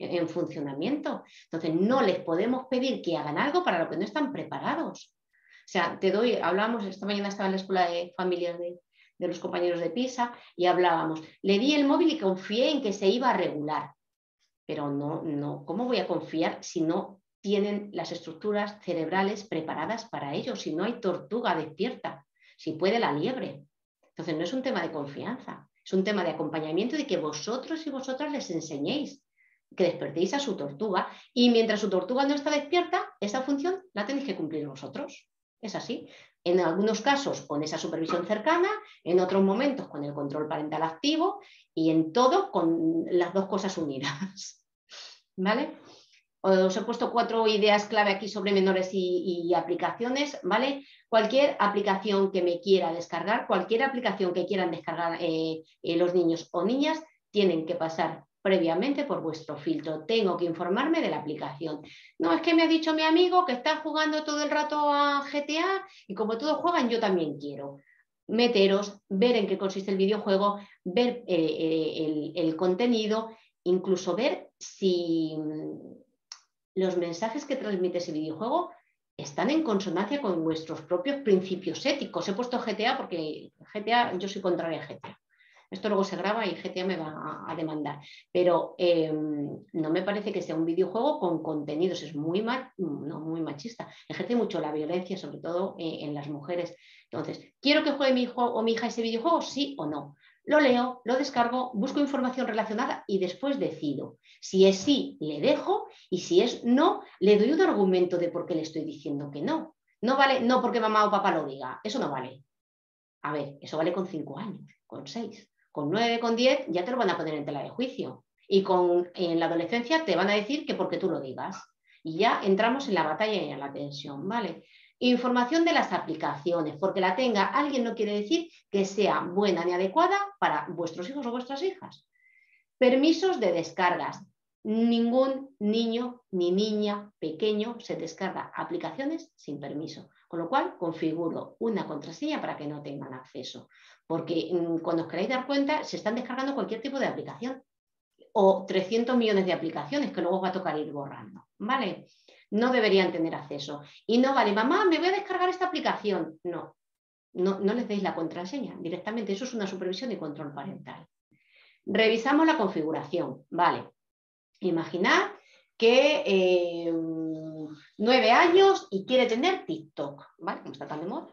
en funcionamiento. Entonces, no les podemos pedir que hagan algo para lo que no están preparados. O sea, hablábamos, esta mañana estaba en la escuela de familias de los compañeros de PISA y hablábamos, le di el móvil y confié en que se iba a regular, pero no, ¿cómo voy a confiar si no tienen las estructuras cerebrales preparadas para ello? Si no hay tortuga despierta, si puede la liebre. Entonces no es un tema de confianza, es un tema de acompañamiento, de que vosotros y vosotras les enseñéis, que despertéis a su tortuga y mientras su tortuga no está despierta, esa función la tenéis que cumplir vosotros. Es así. En algunos casos con esa supervisión cercana, en otros momentos con el control parental activo y en todo con las dos cosas unidas. ¿Vale? Os he puesto 4 ideas clave aquí sobre menores y aplicaciones. ¿Vale? Cualquier aplicación que me quiera descargar, cualquier aplicación que quieran descargar los niños o niñas, tienen que pasar previamente por vuestro filtro. Tengo que informarme de la aplicación. No, es que me ha dicho mi amigo que está jugando todo el rato a GTA y como todos juegan, yo también quiero. Meteros, ver en qué consiste el videojuego, ver el contenido, incluso ver si los mensajes que transmite ese videojuego están en consonancia con vuestros propios principios éticos. He puesto GTA porque GTA, yo soy contraria a GTA. Esto luego se graba y GTA me va a demandar. Pero no me parece que sea un videojuego con contenidos. Es muy machista. Ejerce mucho la violencia, sobre todo en las mujeres. Entonces, ¿quiero que juegue mi hijo o mi hija ese videojuego? Sí o no. Lo leo, lo descargo, busco información relacionada y después decido. Si es sí, le dejo. Y si es no, le doy un argumento de por qué le estoy diciendo que no. No vale, no porque mamá o papá lo diga. Eso no vale. A ver, eso vale con 5 años, con 6. Con 9, con 10 ya te lo van a poner en tela de juicio. Y en la adolescencia te van a decir que porque tú lo digas. Y ya entramos en la batalla y en la tensión, ¿vale? Información de las aplicaciones, porque la tenga alguien no quiere decir que sea buena ni adecuada para vuestros hijos o vuestras hijas. Permisos de descargas. Ningún niño ni niña pequeño se descarga aplicaciones sin permiso. Con lo cual, configuro una contraseña para que no tengan acceso. Porque cuando os queráis dar cuenta, se están descargando cualquier tipo de aplicación. O 300 millones de aplicaciones que luego os va a tocar ir borrando. ¿Vale? No deberían tener acceso. Y no vale, mamá, me voy a descargar esta aplicación. No les deis la contraseña directamente. Eso es una supervisión y control parental. Revisamos la configuración. Vale. Imaginad que 9 años y quiere tener TikTok, ¿vale? Como está tan de moda.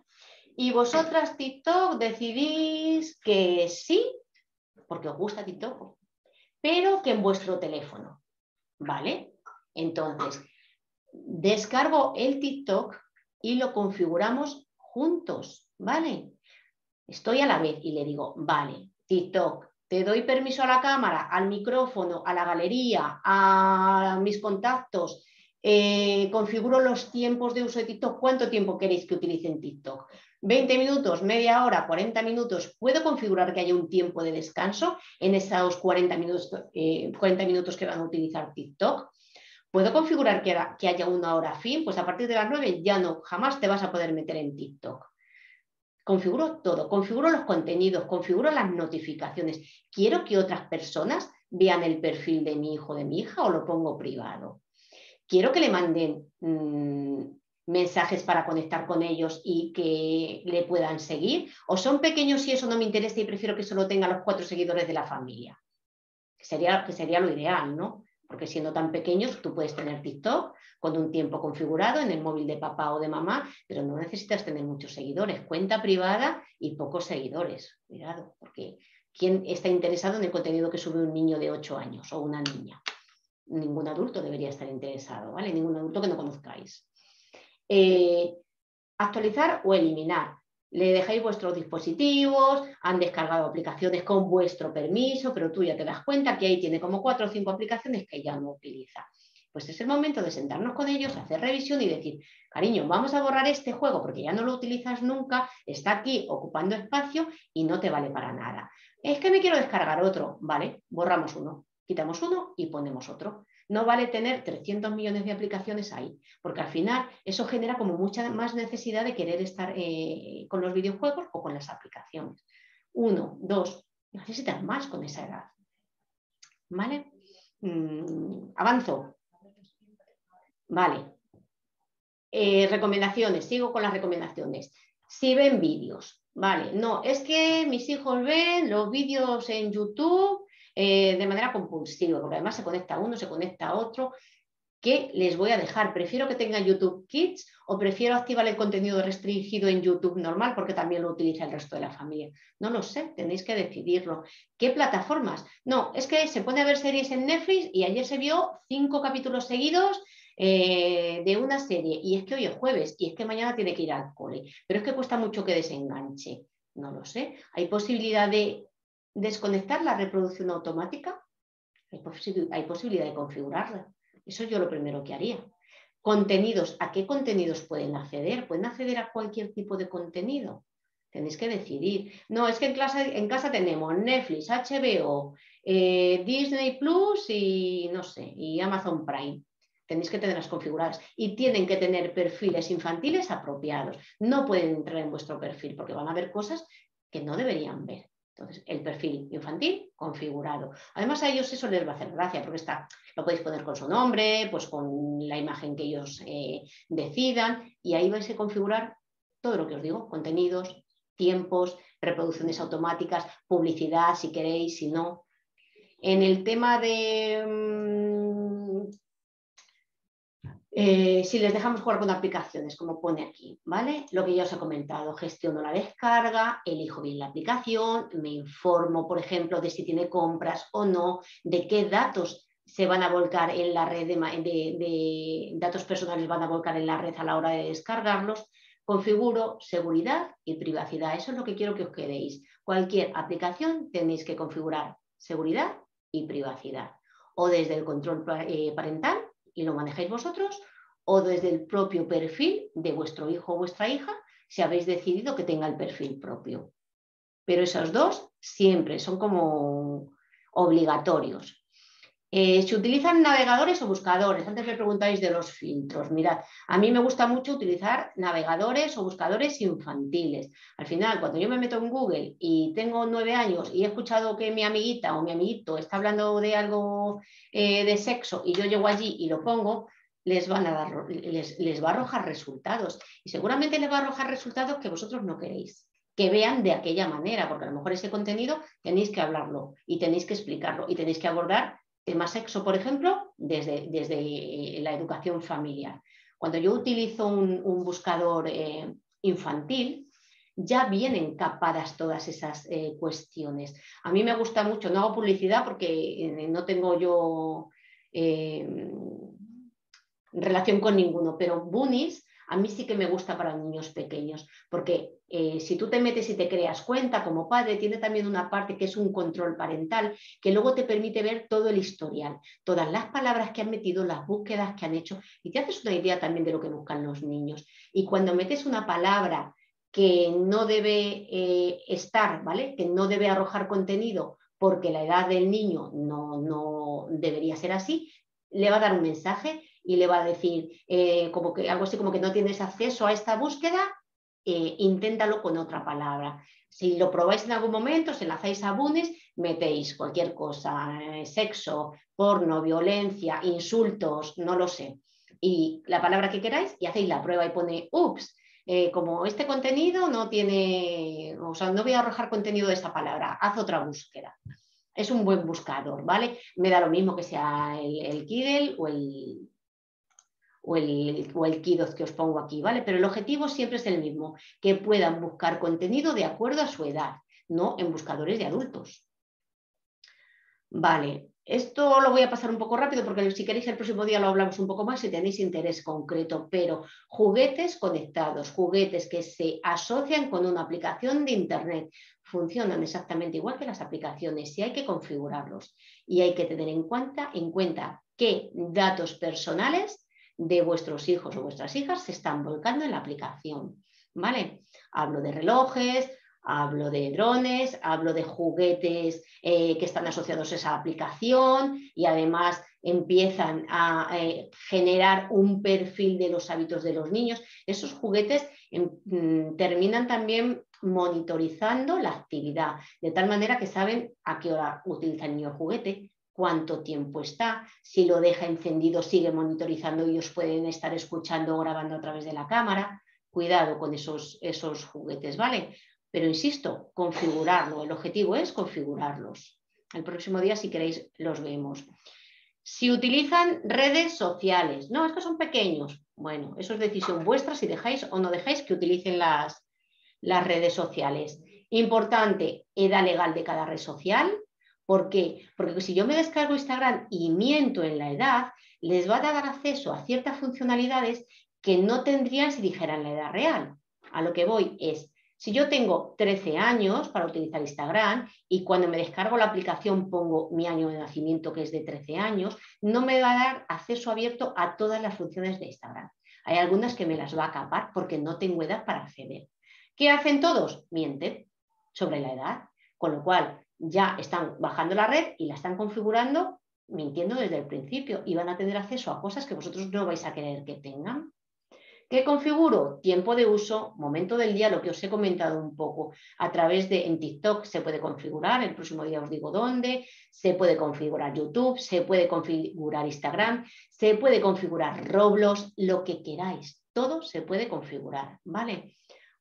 Y vosotras TikTok decidís que sí, porque os gusta TikTok, pero que en vuestro teléfono, ¿vale? Entonces, descargo el TikTok y lo configuramos juntos, ¿vale? Estoy a la vez y le digo, vale, TikTok, te doy permiso a la cámara, al micrófono, a la galería, a mis contactos, configuro los tiempos de uso de TikTok, ¿cuánto tiempo queréis que utilicen TikTok? 20 minutos, media hora, 40 minutos, ¿puedo configurar que haya un tiempo de descanso en esos 40 minutos que van a utilizar TikTok? ¿Puedo configurar que haya una hora fin? Pues a partir de las 9 ya no, jamás te vas a poder meter en TikTok. Configuro todo, configuro los contenidos, configuro las notificaciones. Quiero que otras personas vean el perfil de mi hijo o de mi hija o lo pongo privado. Quiero que le manden mensajes para conectar con ellos y que le puedan seguir. O son pequeños y eso no me interesa y prefiero que solo tengan los 4 seguidores de la familia. Que sería lo ideal, ¿no? Porque siendo tan pequeños, tú puedes tener TikTok con un tiempo configurado en el móvil de papá o de mamá, pero no necesitas tener muchos seguidores. Cuenta privada y pocos seguidores. Cuidado, porque ¿quién está interesado en el contenido que sube un niño de 8 años o una niña? Ningún adulto debería estar interesado, ¿vale? Ningún adulto que no conozcáis. Actualizar o eliminar. Le dejáis vuestros dispositivos, han descargado aplicaciones con vuestro permiso, pero tú ya te das cuenta que ahí tiene como 4 o 5 aplicaciones que ya no utiliza. Pues es el momento de sentarnos con ellos, hacer revisión y decir, cariño, vamos a borrar este juego porque ya no lo utilizas nunca, está aquí ocupando espacio y no te vale para nada. Es que me quiero descargar otro, vale, borramos uno, quitamos uno y ponemos otro. No vale tener 300 millones de aplicaciones ahí, porque al final eso genera como mucha más necesidad de querer estar con los videojuegos o con las aplicaciones. 1, 2, necesitas más con esa edad. ¿Vale? Avanzo. Vale. Recomendaciones, sigo con las recomendaciones. Si ven vídeos, vale, no, es que mis hijos ven los vídeos en YouTube de manera compulsiva, porque además se conecta uno, se conecta otro. ¿Qué les voy a dejar? ¿Prefiero que tengan YouTube Kids o prefiero activar el contenido restringido en YouTube normal porque también lo utiliza el resto de la familia? No lo sé, tenéis que decidirlo. ¿Qué plataformas? No, es que se pone a ver series en Netflix y ayer se vio 5 capítulos seguidos de una serie y es que hoy es jueves y es que mañana tiene que ir al cole, pero es que cuesta mucho que desenganche. No lo sé, hay posibilidad de desconectar la reproducción automática, hay posibilidad de configurarla. Eso yo lo primero que haría. Contenidos, ¿a qué contenidos pueden acceder? Pueden acceder a cualquier tipo de contenido. Tenéis que decidir. No, es que en casa tenemos Netflix, HBO, Disney Plus y no sé, y Amazon Prime. Tenéis que tenerlas configuradas y tienen que tener perfiles infantiles apropiados. No pueden entrar en vuestro perfil porque van a ver cosas que no deberían ver. Entonces, el perfil infantil configurado. Además, a ellos eso les va a hacer gracia, porque está, lo podéis poner con su nombre, pues con la imagen que ellos decidan, y ahí vais a configurar todo lo que os digo, contenidos, tiempos, reproducciones automáticas, publicidad, si queréis, si no. En el tema de si les dejamos jugar con aplicaciones, como pone aquí, ¿vale? Lo que ya os he comentado, gestiono la descarga, elijo bien la aplicación, me informo, por ejemplo, de si tiene compras o no, de qué datos se van a volcar en la red, datos personales van a volcar en la red a la hora de descargarlos, configuro seguridad y privacidad, eso es lo que quiero que os quedéis. Cualquier aplicación tenéis que configurar seguridad y privacidad, o desde el control parental, y lo manejáis vosotros, o desde el propio perfil de vuestro hijo o vuestra hija, si habéis decidido que tenga el perfil propio. Pero esos dos siempre son como obligatorios. ¿Se utilizan navegadores o buscadores? Antes me preguntáis de los filtros. Mirad, a mí me gusta mucho utilizar navegadores o buscadores infantiles. Al final, cuando yo me meto en Google y tengo 9 años y he escuchado que mi amiguita o mi amiguito está hablando de algo de sexo y yo llego allí y lo pongo, les va a arrojar resultados. Y seguramente les va a arrojar resultados que vosotros no queréis que vean de aquella manera, porque a lo mejor ese contenido tenéis que hablarlo y tenéis que explicarlo y tenéis que abordar tema sexo, por ejemplo, desde la educación familiar. Cuando yo utilizo un buscador infantil, ya vienen capadas todas esas cuestiones. A mí me gusta mucho, no hago publicidad porque no tengo yo relación con ninguno, pero Bunnies a mí sí que me gusta para niños pequeños, porque si tú te metes y te creas cuenta como padre, tiene también una parte que es un control parental, que luego te permite ver todo el historial, todas las palabras que han metido, las búsquedas que han hecho, y te haces una idea también de lo que buscan los niños. Y cuando metes una palabra que no debe estar, ¿vale?, que no debe arrojar contenido, porque la edad del niño no debería ser así, le va a dar un mensaje y le va a decir como que, algo así como que no tienes acceso a esta búsqueda, inténtalo con otra palabra. Si lo probáis en algún momento, si enlazáis a Bunnies, metéis cualquier cosa, sexo, porno, violencia, insultos, no lo sé, y la palabra que queráis y hacéis la prueba y pone, ups, como este contenido no tiene, o sea, no voy a arrojar contenido de esa palabra, haz otra búsqueda. es un buen buscador, ¿vale? Me da lo mismo que sea el Kidel o el Kidoz que os pongo aquí, ¿vale? Pero el objetivo siempre es el mismo, que puedan buscar contenido de acuerdo a su edad, no en buscadores de adultos. Vale, esto lo voy a pasar un poco rápido porque si queréis el próximo día lo hablamos un poco más si tenéis interés concreto, pero juguetes conectados, juguetes que se asocian con una aplicación de internet, funcionan exactamente igual que las aplicaciones y hay que configurarlos y hay que tener en cuenta qué datos personales de vuestros hijos o vuestras hijas se están volcando en la aplicación, ¿vale? Hablo de relojes, hablo de drones, hablo de juguetes que están asociados a esa aplicación y además empiezan a generar un perfil de los hábitos de los niños. Esos juguetes terminan también monitorizando la actividad, de tal manera que saben a qué hora utiliza el niño el juguete, cuánto tiempo está, si lo deja encendido sigue monitorizando y os pueden estar escuchando o grabando a través de la cámara. Cuidado con esos juguetes, ¿vale? Pero insisto, configurarlo, el objetivo es configurarlos. El próximo día, si queréis, los vemos. Si utilizan redes sociales, no, estos son pequeños. Bueno, eso es decisión vuestra si dejáis o no dejáis que utilicen las redes sociales. Importante, edad legal de cada red social. ¿Por qué? Porque si yo me descargo Instagram y miento en la edad, les va a dar acceso a ciertas funcionalidades que no tendrían si dijeran la edad real. A lo que voy es, si yo tengo 13 años para utilizar Instagram y cuando me descargo la aplicación pongo mi año de nacimiento, que es de 13 años, no me va a dar acceso abierto a todas las funciones de Instagram. Hay algunas que me las va a capar porque no tengo edad para acceder. ¿Qué hacen todos? Mienten sobre la edad, con lo cual ya están bajando la red y la están configurando mintiendo desde el principio y van a tener acceso a cosas que vosotros no vais a querer que tengan. ¿Qué configuro? Tiempo de uso, momento del día, lo que os he comentado un poco. A través de, en TikTok se puede configurar, el próximo día os digo dónde, se puede configurar YouTube, se puede configurar Instagram, se puede configurar Roblox, lo que queráis, todo se puede configurar, ¿vale?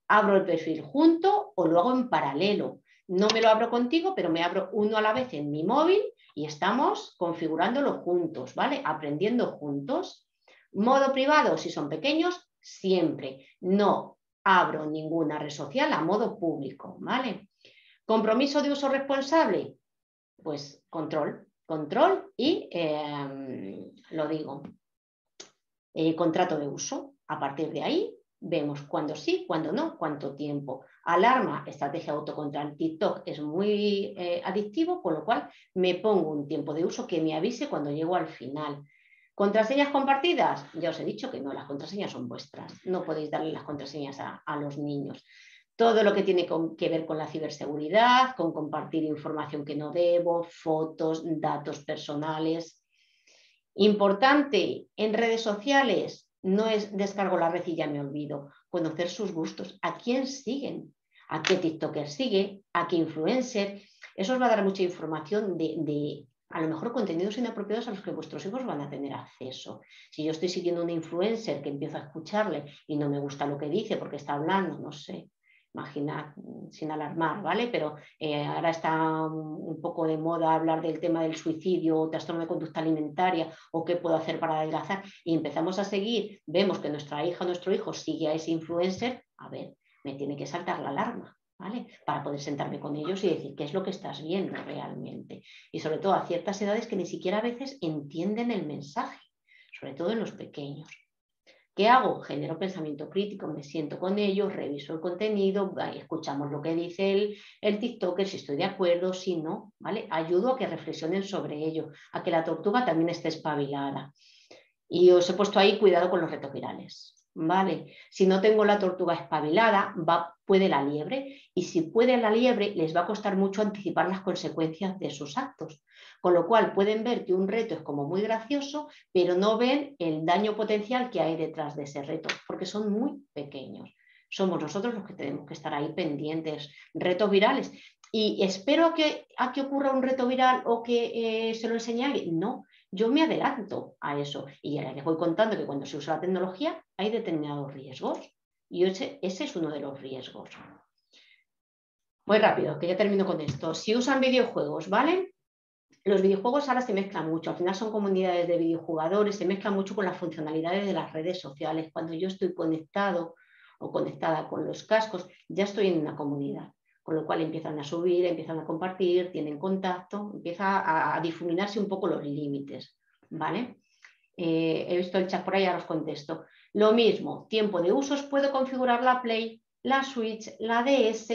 Abro el perfil junto o lo hago en paralelo. No me lo abro contigo, pero me abro uno a la vez en mi móvil y estamos configurándolo juntos, ¿vale? Aprendiendo juntos. Modo privado, si son pequeños, siempre no abro ninguna red social a modo público, ¿vale? Compromiso de uso responsable, pues control y contrato de uso. A partir de ahí vemos cuándo sí, cuándo no, cuánto tiempo. Alarma, estrategia autocontra el TikTok es muy adictivo, con lo cual me pongo un tiempo de uso que me avise cuando llego al final. ¿Contraseñas compartidas? Ya os he dicho que no, las contraseñas son vuestras. No podéis darle las contraseñas a los niños. Todo lo que tiene que ver con la ciberseguridad, con compartir información que no debo, fotos, datos personales. Importante, en redes sociales, no es descargo la red y ya me olvido. Conocer sus gustos. ¿A quién siguen? ¿A qué TikToker sigue? ¿A qué influencer? Eso os va a dar mucha información de a lo mejor contenidos inapropiados a los que vuestros hijos van a tener acceso. Si yo estoy siguiendo un influencer que empiezo a escucharle y no me gusta lo que dice porque está hablando, no sé, imaginad, sin alarmar, ¿vale? Pero ahora está un poco de moda hablar del tema del suicidio o trastorno de conducta alimentaria o qué puedo hacer para adelgazar y empezamos a seguir, vemos que nuestra hija o nuestro hijo sigue a ese influencer, a ver, me tiene que saltar la alarma, ¿vale? Para poder sentarme con ellos y decir qué es lo que estás viendo realmente. Y sobre todo a ciertas edades que ni siquiera a veces entienden el mensaje, sobre todo en los pequeños. ¿Qué hago? Genero pensamiento crítico, me siento con ellos, reviso el contenido, escuchamos lo que dice el TikToker, si estoy de acuerdo, si no, ¿vale? Ayudo a que reflexionen sobre ello, a que la tortuga también esté espabilada. Y os he puesto ahí cuidado con los retos virales. ¿Vale? Si no tengo la tortuga espabilada, puede la liebre, y si puede la liebre, les va a costar mucho anticipar las consecuencias de sus actos. Con lo cual pueden ver que un reto es como muy gracioso, pero no ven el daño potencial que hay detrás de ese reto, porque son muy pequeños. Somos nosotros los que tenemos que estar ahí pendientes, retos virales. Y espero a que ocurra un reto viral o que se lo enseñe a alguien. No, yo me adelanto a eso. Y ahora les voy contando que cuando se usa la tecnología hay determinados riesgos. Y ese es uno de los riesgos. Muy rápido, que ya termino con esto. Si usan videojuegos, ¿vale? Los videojuegos ahora se mezclan mucho, al final son comunidades de videojugadores, se mezclan mucho con las funcionalidades de las redes sociales. Cuando yo estoy conectado o conectada con los cascos, ya estoy en una comunidad, con lo cual empiezan a subir, empiezan a compartir, tienen contacto, empieza a difuminarse un poco los límites, ¿vale? He visto el chat por ahí, ahora os contesto. Lo mismo, tiempo de usos, puedo configurar la Play, la Switch, la DS,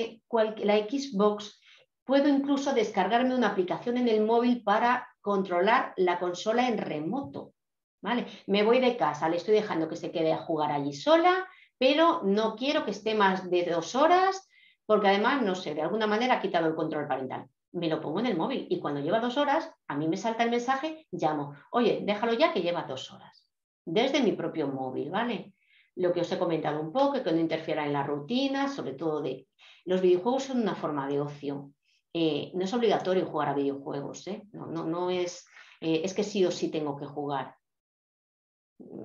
la Xbox. Puedo incluso descargarme una aplicación en el móvil para controlar la consola en remoto, ¿vale? Me voy de casa, le estoy dejando que se quede a jugar allí sola, pero no quiero que esté más de 2 horas, porque además, no sé, de alguna manera ha quitado el control parental. Me lo pongo en el móvil y cuando lleva 2 horas, a mí me salta el mensaje, llamo. Oye, déjalo ya que lleva 2 horas. Desde mi propio móvil, ¿vale? Lo que os he comentado un poco, que no interfiera en la rutina, sobre todo de... Los videojuegos son una forma de ocio. No es obligatorio jugar a videojuegos, ¿eh? No es, es que sí o sí tengo que jugar.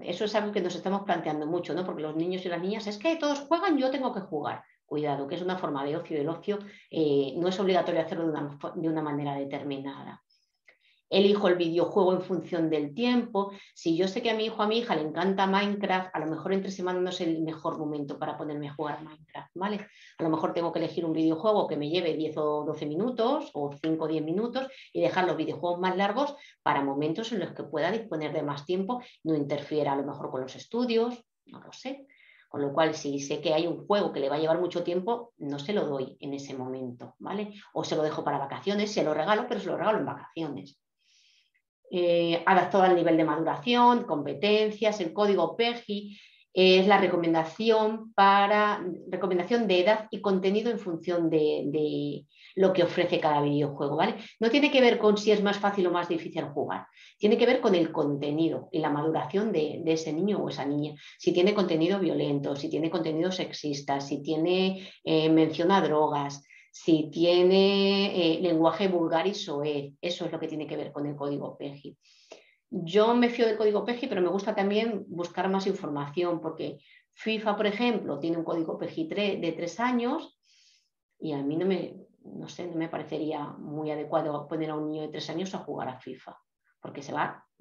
Eso es algo que nos estamos planteando mucho, ¿no? Porque los niños y las niñas, es que todos juegan, yo tengo que jugar. Cuidado, que es una forma de ocio, y el ocio no es obligatorio hacerlo de una manera determinada. Elijo el videojuego en función del tiempo. Si yo sé que a mi hijo o a mi hija le encanta Minecraft, a lo mejor entre semana no es el mejor momento para ponerme a jugar Minecraft, ¿vale? A lo mejor tengo que elegir un videojuego que me lleve 10 o 12 minutos, o 5 o 10 minutos, y dejar los videojuegos más largos para momentos en los que pueda disponer de más tiempo, no interfiera a lo mejor con los estudios, no lo sé. Con lo cual, si sé que hay un juego que le va a llevar mucho tiempo, no se lo doy en ese momento, ¿vale? O se lo dejo para vacaciones, se lo regalo, pero se lo regalo en vacaciones. Adaptado al nivel de maduración, competencias, el código PEGI, es la recomendación de edad y contenido en función de lo que ofrece cada videojuego, ¿vale? No tiene que ver con si es más fácil o más difícil jugar, tiene que ver con el contenido y la maduración de ese niño o esa niña. Si tiene contenido violento, si tiene contenido sexista, si tiene mención a drogas, si tiene lenguaje vulgar y soez, eso es lo que tiene que ver con el código PEGI. Yo me fío del código PEGI, pero me gusta también buscar más información, porque FIFA, por ejemplo, tiene un código PEGI de 3 años y a mí no me parecería muy adecuado poner a un niño de 3 años a jugar a FIFA, porque se va a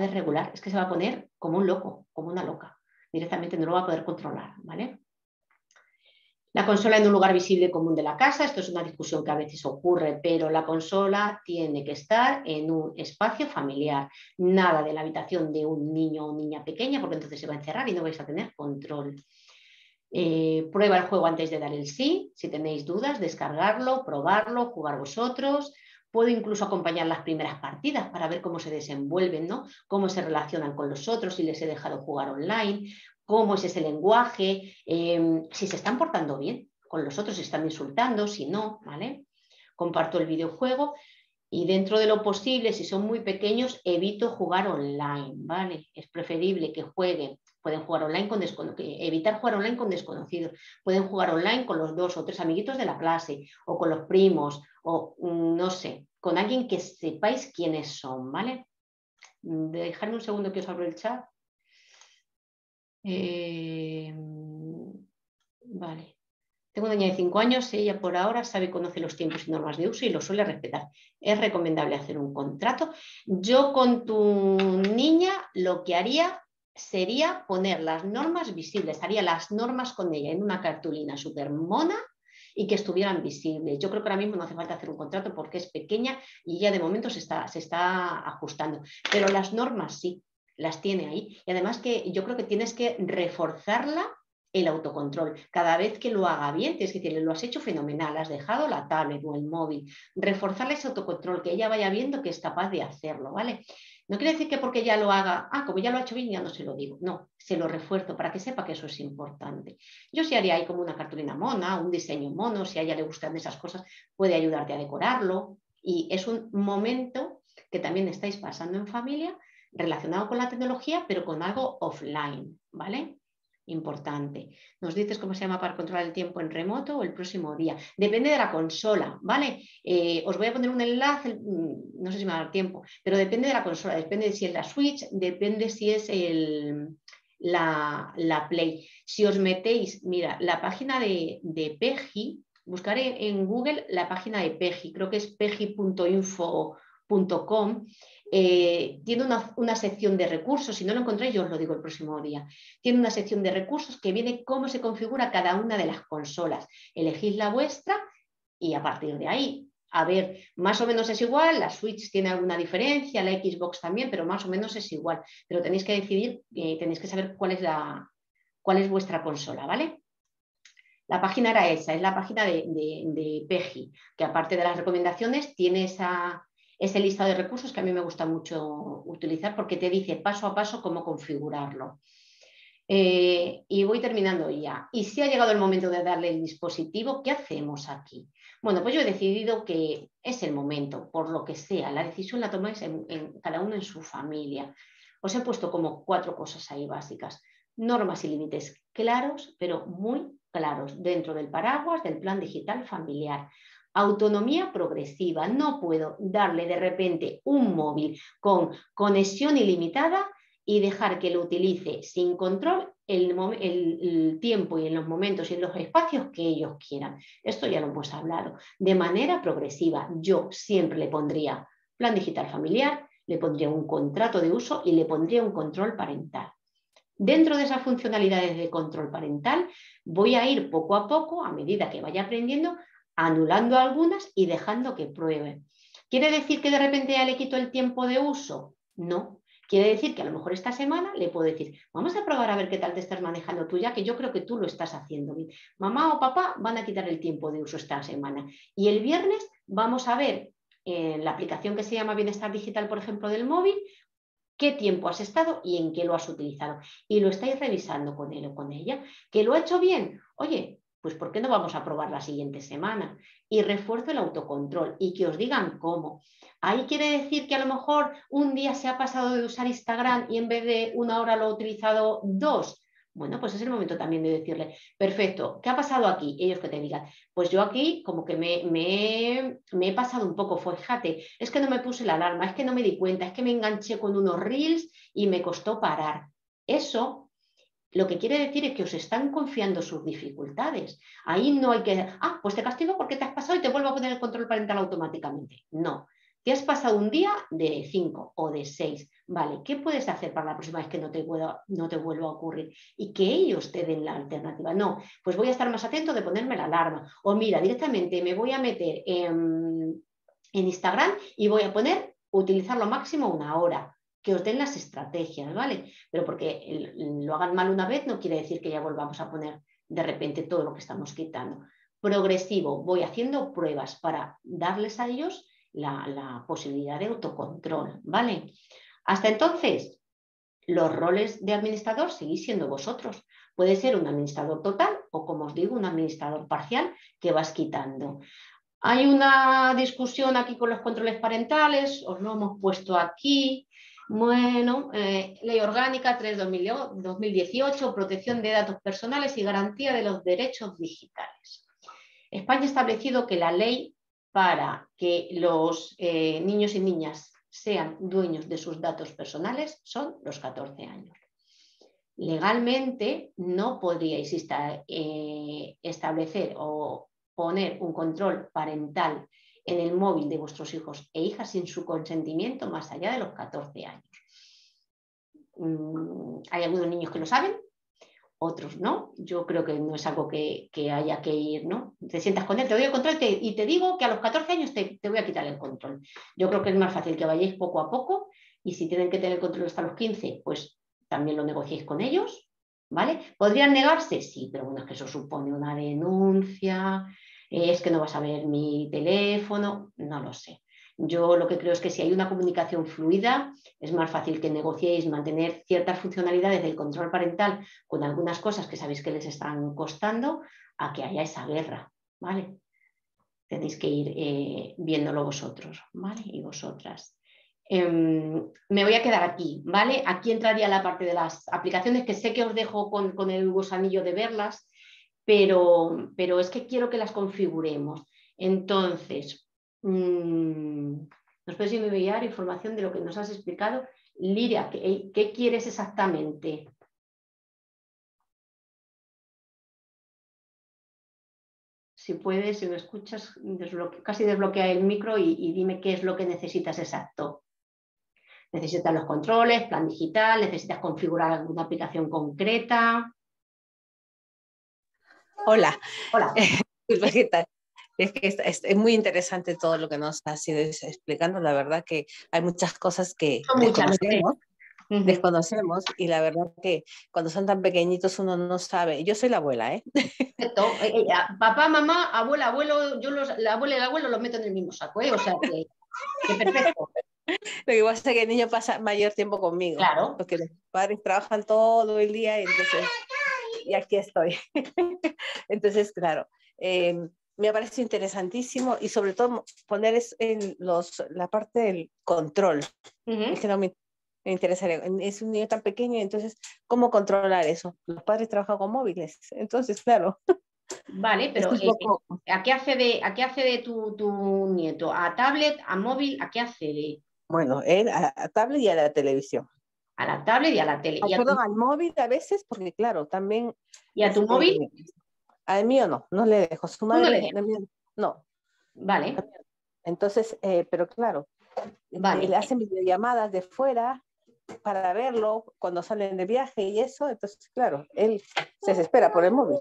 desregular, es que se va a poner como un loco, como una loca. Directamente no lo va a poder controlar, ¿vale? La consola en un lugar visible común de la casa, esto es una discusión que a veces ocurre, pero la consola tiene que estar en un espacio familiar, nada de la habitación de un niño o niña pequeña, porque entonces se va a encerrar y no vais a tener control. Prueba el juego antes de dar el sí, si tenéis dudas, descargarlo, probarlo, jugar vosotros. Puedo incluso acompañar las primeras partidas para ver cómo se desenvuelven, ¿no? Cómo se relacionan con los otros, si les he dejado jugar online, cómo es ese lenguaje, si se están portando bien con los otros, si están insultando, si no, ¿vale? Comparto el videojuego y dentro de lo posible, si son muy pequeños, evito jugar online, ¿vale? Es preferible que jueguen, pueden jugar online con desconocidos, evitar jugar online con desconocidos, pueden jugar online con los 2 o 3 amiguitos de la clase, o con los primos, o no sé, con alguien que sepáis quiénes son, ¿vale? Dejadme un segundo que os abro el chat. Vale, tengo una niña de 5 años, ella por ahora sabe y conoce los tiempos y normas de uso y lo suele respetar. Es recomendable hacer un contrato. Yo con tu niña lo que haría sería poner las normas visibles, haría las normas con ella en una cartulina súper mona y que estuvieran visibles. Yo creo que ahora mismo no hace falta hacer un contrato porque es pequeña y ella de momento se está ajustando, pero las normas sí. Las tiene ahí. Y además que yo creo que tienes que reforzarla el autocontrol. Cada vez que lo haga bien, tienes que decirle, lo has hecho fenomenal, has dejado la tablet o el móvil. Reforzarle ese autocontrol, que ella vaya viendo que es capaz de hacerlo, ¿vale? No quiere decir que porque ella lo haga, como ya lo ha hecho bien, ya no se lo digo. No, se lo refuerzo para que sepa que eso es importante. Yo sí haría ahí como una cartulina mona, un diseño mono, si a ella le gustan esas cosas, puede ayudarte a decorarlo. Y es un momento que también estáis pasando en familia, relacionado con la tecnología, pero con algo offline, ¿vale? Importante. Nos dices cómo se llama para controlar el tiempo en remoto o el próximo día. Depende de la consola, ¿vale? Os voy a poner un enlace, no sé si me va a dar tiempo, pero depende de la consola, depende de si es la Switch, depende si es la Play. Si os metéis, mira, la página de PEGI, buscaré en Google la página de PEGI, creo que es pegi.info www.familylink.com, tiene una sección de recursos. Si no lo encontráis, yo os lo digo el próximo día. Tiene una sección de recursos que viene cómo se configura cada una de las consolas. Elegís la vuestra y a partir de ahí, a ver, más o menos es igual. La Switch tiene alguna diferencia, la Xbox también, pero más o menos es igual. Pero tenéis que decidir, tenéis que saber cuál es vuestra consola, ¿vale? La página era esa, es la página de PEGI, que aparte de las recomendaciones tiene ese listado de recursos que a mí me gusta mucho utilizar porque te dice paso a paso cómo configurarlo. Y voy terminando ya. Y si ha llegado el momento de darle el dispositivo, ¿qué hacemos aquí? Bueno, pues yo he decidido que es el momento, por lo que sea. La decisión la tomáis cada uno en su familia. Os he puesto como 4 cosas ahí básicas. Normas y límites claros, pero muy claros, dentro del paraguas del plan digital familiar. Autonomía progresiva. No puedo darle de repente un móvil con conexión ilimitada y dejar que lo utilice sin control el tiempo y en los momentos y en los espacios que ellos quieran. Esto ya lo hemos hablado. De manera progresiva, yo siempre le pondría plan digital familiar, le pondría un contrato de uso y le pondría un control parental. Dentro de esas funcionalidades de control parental voy a ir poco a poco, a medida que vaya aprendiendo, anulando algunas y dejando que pruebe. ¿Quiere decir que de repente ya le quito el tiempo de uso? No. Quiere decir que a lo mejor esta semana le puedo decir, vamos a probar a ver qué tal te estás manejando tú ya, que yo creo que tú lo estás haciendo bien. Mamá o papá van a quitar el tiempo de uso esta semana. Y el viernes vamos a ver en la aplicación que se llama Bienestar Digital, por ejemplo, del móvil, qué tiempo has estado y en qué lo has utilizado. Y lo estáis revisando con él o con ella. ¿Que lo ha hecho bien? Oye, pues ¿por qué no vamos a probar la siguiente semana? Y refuerzo el autocontrol y que os digan cómo. Ahí quiere decir que a lo mejor un día se ha pasado de usar Instagram y en vez de 1 hora lo ha utilizado 2. Bueno, pues es el momento también de decirle, perfecto, ¿qué ha pasado aquí? Ellos que te digan, pues yo aquí como que me he pasado un poco, fíjate, es que no me puse la alarma, es que no me di cuenta, es que me enganché con unos reels y me costó parar. Eso lo que quiere decir es que os están confiando sus dificultades. Ahí no hay que, pues te castigo porque te has pasado y te vuelvo a poner el control parental automáticamente. No. Te has pasado un día de 5 o de 6, vale, ¿qué puedes hacer para la próxima vez que no te vuelva a ocurrir? Y que ellos te den la alternativa. No, pues voy a estar más atento de ponerme la alarma. O mira, directamente me voy a meter en Instagram y voy a poner, utilizar lo máximo 1 hora. Que os den las estrategias, ¿vale? Pero porque lo hagan mal una vez no quiere decir que ya volvamos a poner de repente todo lo que estamos quitando. Progresivo, voy haciendo pruebas para darles a ellos la posibilidad de autocontrol, ¿vale? Hasta entonces, los roles de administrador seguís siendo vosotros. Puede ser un administrador total o, como os digo, un administrador parcial que vas quitando. Hay una discusión aquí con los controles parentales, os lo hemos puesto aquí. Bueno, Ley Orgánica 3/2018, protección de datos personales y garantía de los derechos digitales. España ha establecido que la ley para que los niños y niñas sean dueños de sus datos personales son los 14 años. Legalmente no podríais establecer o poner un control parental en el móvil de vuestros hijos e hijas sin su consentimiento más allá de los 14 años. Hay algunos niños que lo saben, otros no. Yo creo que no es algo que haya que ir, ¿no? Te sientas con él, te doy el control y te digo que a los 14 años te voy a quitar el control. Yo creo que es más fácil que vayáis poco a poco y si tienen que tener el control hasta los 15, pues también lo negociéis con ellos, ¿vale? ¿Podrían negarse? Sí, pero bueno, es que eso supone una denuncia, es que no vas a ver mi teléfono, no lo sé. Yo lo que creo es que si hay una comunicación fluida, es más fácil que negociéis mantener ciertas funcionalidades del control parental con algunas cosas que sabéis que les están costando, a que haya esa guerra, ¿vale? Tenéis que ir viéndolo vosotros, ¿vale? Y vosotras. Me voy a quedar aquí, ¿vale? Aquí entraría la parte de las aplicaciones que sé que os dejo con el gusanillo de verlas, pero es que quiero que las configuremos. Entonces, nos puedes enviar información de lo que nos has explicado. Liria, ¿qué quieres exactamente? Si puedes, si me escuchas, casi desbloquea el micro y dime qué es lo que necesitas exacto. ¿Necesitas los controles, plan digital? ¿Necesitas configurar alguna aplicación concreta? Hola. Hola. Es que es muy interesante todo lo que nos has ido explicando. La verdad que hay muchas cosas que desconocemos y la verdad que cuando son tan pequeñitos uno no sabe. Yo soy la abuela, ¿eh? Perfecto. Papá, mamá, abuela, abuelo, la abuela y el abuelo los meto en el mismo saco, ¿eh? O sea que perfecto. Lo que pasa es que el niño pasa mayor tiempo conmigo. Claro. ¿No? Porque los padres trabajan todo el día y entonces... Y aquí estoy. Entonces, claro, me parece interesantísimo y sobre todo poner en la parte del control. Es que no me interesaría. Es un niño tan pequeño, entonces, ¿cómo controlar eso? Los padres trabajan con móviles, entonces, claro. Vale, pero ¿a qué accede tu nieto? ¿A tablet, a móvil? ¿A qué accede? Bueno, él a tablet y a la televisión. A la tablet y a la tele. Perdón, al móvil a veces, porque claro, también... ¿Y a tu móvil? Al mío no, no le dejo. Su madre no. Vale. Entonces, pero claro, vale. Le hacen videollamadas de fuera para verlo cuando salen de viaje y eso, entonces claro, él se desespera por el móvil.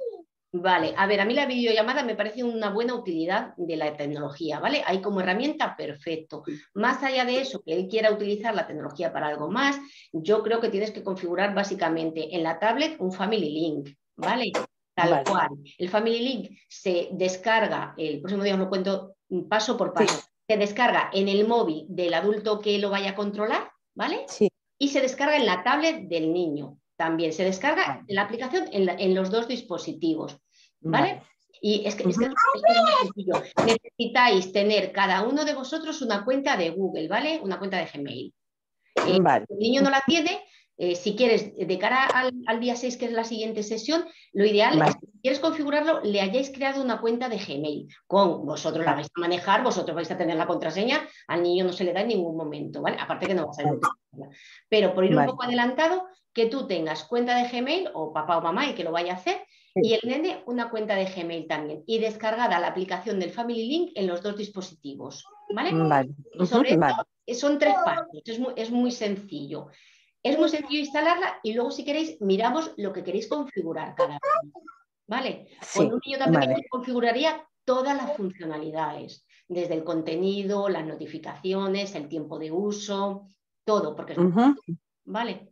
Vale, a ver, a mí la videollamada me parece una buena utilidad de la tecnología, ¿vale? Ahí como herramienta, perfecto. Más allá de eso, que él quiera utilizar la tecnología para algo más, yo creo que tienes que configurar básicamente en la tablet un Family Link, ¿vale? Tal cual. El Family Link se descarga, el próximo día os lo cuento paso por paso, se descarga en el móvil del adulto que lo vaya a controlar, ¿vale? Sí. Y se descarga en la tablet del niño. También se descarga la aplicación en los dos dispositivos, ¿vale? Y es muy sencillo. Necesitáis tener cada uno de vosotros una cuenta de Google, ¿vale? Una cuenta de Gmail. El niño no la tiene. Si quieres, de cara al día 6, que es la siguiente sesión, lo ideal es que si quieres configurarlo, le hayáis creado una cuenta de Gmail. Vosotros la vais a manejar, vosotros vais a tener la contraseña, al niño no se le da en ningún momento, ¿vale? Aparte que no vas a utilizarla. Pero por ir un poco adelantado, que tú tengas cuenta de Gmail, o papá o mamá, el que lo vaya a hacer, y el nene una cuenta de Gmail también, y descargada la aplicación del Family Link en los dos dispositivos, ¿vale? Y sobre esto, son tres partes, es muy sencillo. Es muy sencillo instalarla y luego, si queréis, miramos lo que queréis configurar cada uno, ¿vale? Con un niño también configuraría todas las funcionalidades, desde el contenido, las notificaciones, el tiempo de uso, todo, porque ¿vale?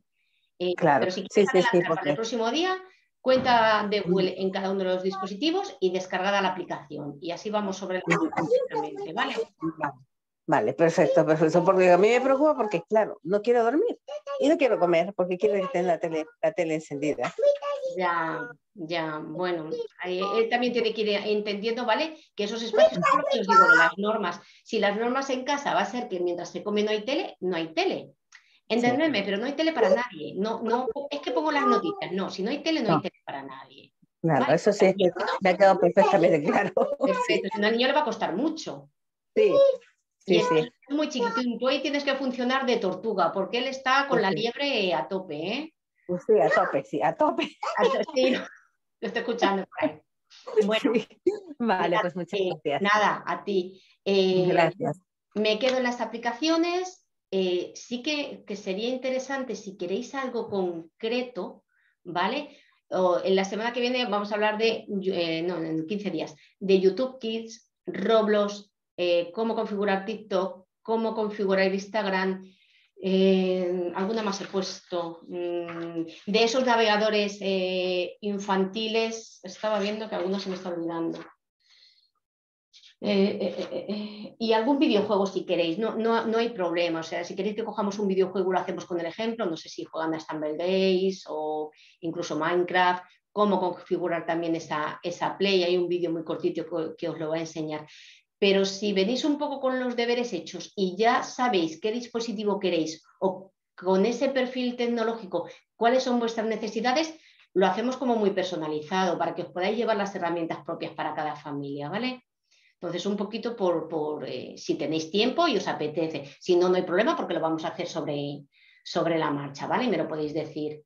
Claro. Pero si quieres para el próximo día, cuenta de Google en cada uno de los dispositivos y descargada la aplicación. Y así vamos sobre la aplicación, ¿vale? Vale, perfecto, perfecto, porque a mí me preocupa porque, claro, no quiero dormir y no quiero comer porque quiero tener la tele encendida. Ya, bueno, él también tiene que ir entendiendo, ¿vale? Que esos espacios, como os digo, de las normas, si las normas en casa va a ser que mientras se come no hay tele. Entenderme, pero no hay tele para nadie. No, es que pongo las noticias, no, si no hay tele no hay tele para nadie. Claro, ¿vale? Eso sí, me ha quedado perfectamente claro. Perfecto, si no, al niño le va a costar mucho. Sí. Es muy chiquitín, tú ahí tienes que funcionar de tortuga, porque él está con la liebre a tope, ¿eh? Pues sí, a tope. Sí, lo estoy escuchando por ahí. Bueno, vale, pues muchas gracias. Nada, a ti. Gracias. Me quedo en las aplicaciones. Sí que sería interesante, si queréis algo concreto, ¿vale? O en la semana que viene vamos a hablar de, en 15 días, de YouTube Kids, Roblox, cómo configurar TikTok, cómo configurar Instagram, alguna más he puesto, de esos navegadores infantiles, estaba viendo que algunos se me está olvidando, y algún videojuego si queréis, no hay problema, o sea, si queréis que cojamos un videojuego lo hacemos con el ejemplo, no sé si juegan a Stardew Valley o incluso Minecraft, cómo configurar también esa play, hay un vídeo muy cortito que os lo voy a enseñar. Pero si venís un poco con los deberes hechos y ya sabéis qué dispositivo queréis o con ese perfil tecnológico, cuáles son vuestras necesidades, lo hacemos como muy personalizado para que os podáis llevar las herramientas propias para cada familia, ¿vale? Entonces un poquito por si tenéis tiempo y os apetece. Si no, no hay problema porque lo vamos a hacer sobre la marcha, ¿vale? Y me lo podéis decir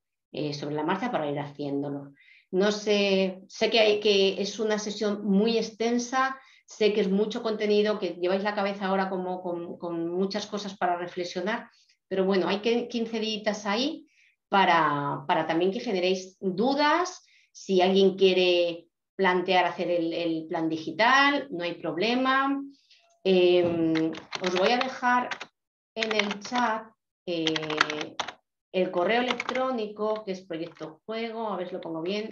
sobre la marcha para ir haciéndolo. No sé, sé que, es una sesión muy extensa, sé que es mucho contenido, que lleváis la cabeza ahora como con muchas cosas para reflexionar, pero bueno, hay 15 días ahí para también que generéis dudas. Si alguien quiere plantear hacer el plan digital, no hay problema. Os voy a dejar en el chat el correo electrónico, que es Proyecto Juego, a ver si lo pongo bien,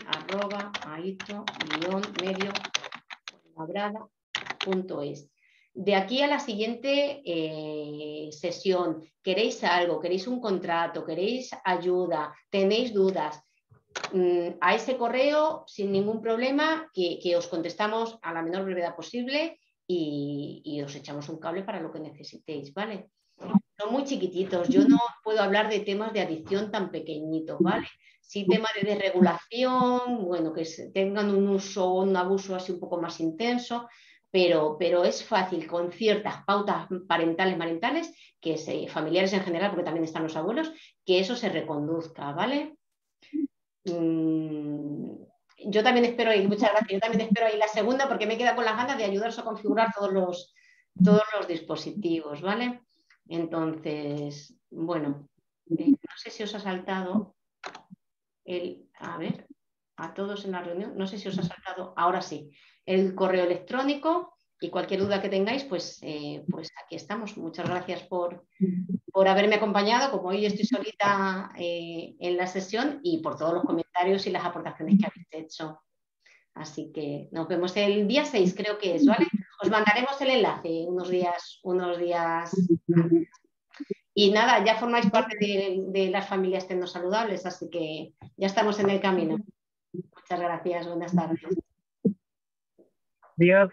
@aito_medio.es. De aquí a la siguiente sesión, ¿queréis algo? ¿Queréis un contrato? ¿Queréis ayuda? ¿Tenéis dudas? A ese correo, sin ningún problema, que os contestamos a la menor brevedad posible y os echamos un cable para lo que necesitéis, ¿vale? Son muy chiquititos, yo no puedo hablar de temas de adicción tan pequeñitos, ¿vale? Sí, temas de desregulación, bueno, que tengan un uso o un abuso así un poco más intenso, pero es fácil con ciertas pautas parentales, maritales, que es, familiares en general, porque también están los abuelos, que eso se reconduzca, ¿vale? Yo también espero, y muchas gracias, yo también espero ahí la segunda, porque me queda con las ganas de ayudaros a configurar todos los dispositivos, ¿vale? Entonces, bueno, no sé si os ha saltado a ver, a todos en la reunión, no sé si os ha saltado, ahora sí, el correo electrónico, y cualquier duda que tengáis, pues aquí estamos. Muchas gracias por haberme acompañado, como hoy estoy solita en la sesión, y por todos los comentarios y las aportaciones que habéis hecho. Así que nos vemos el día 6, creo que es, ¿vale? Os mandaremos el enlace unos días. Y nada, ya formáis parte de las familias tecnosaludables, así que ya estamos en el camino. Muchas gracias, buenas tardes. Adiós.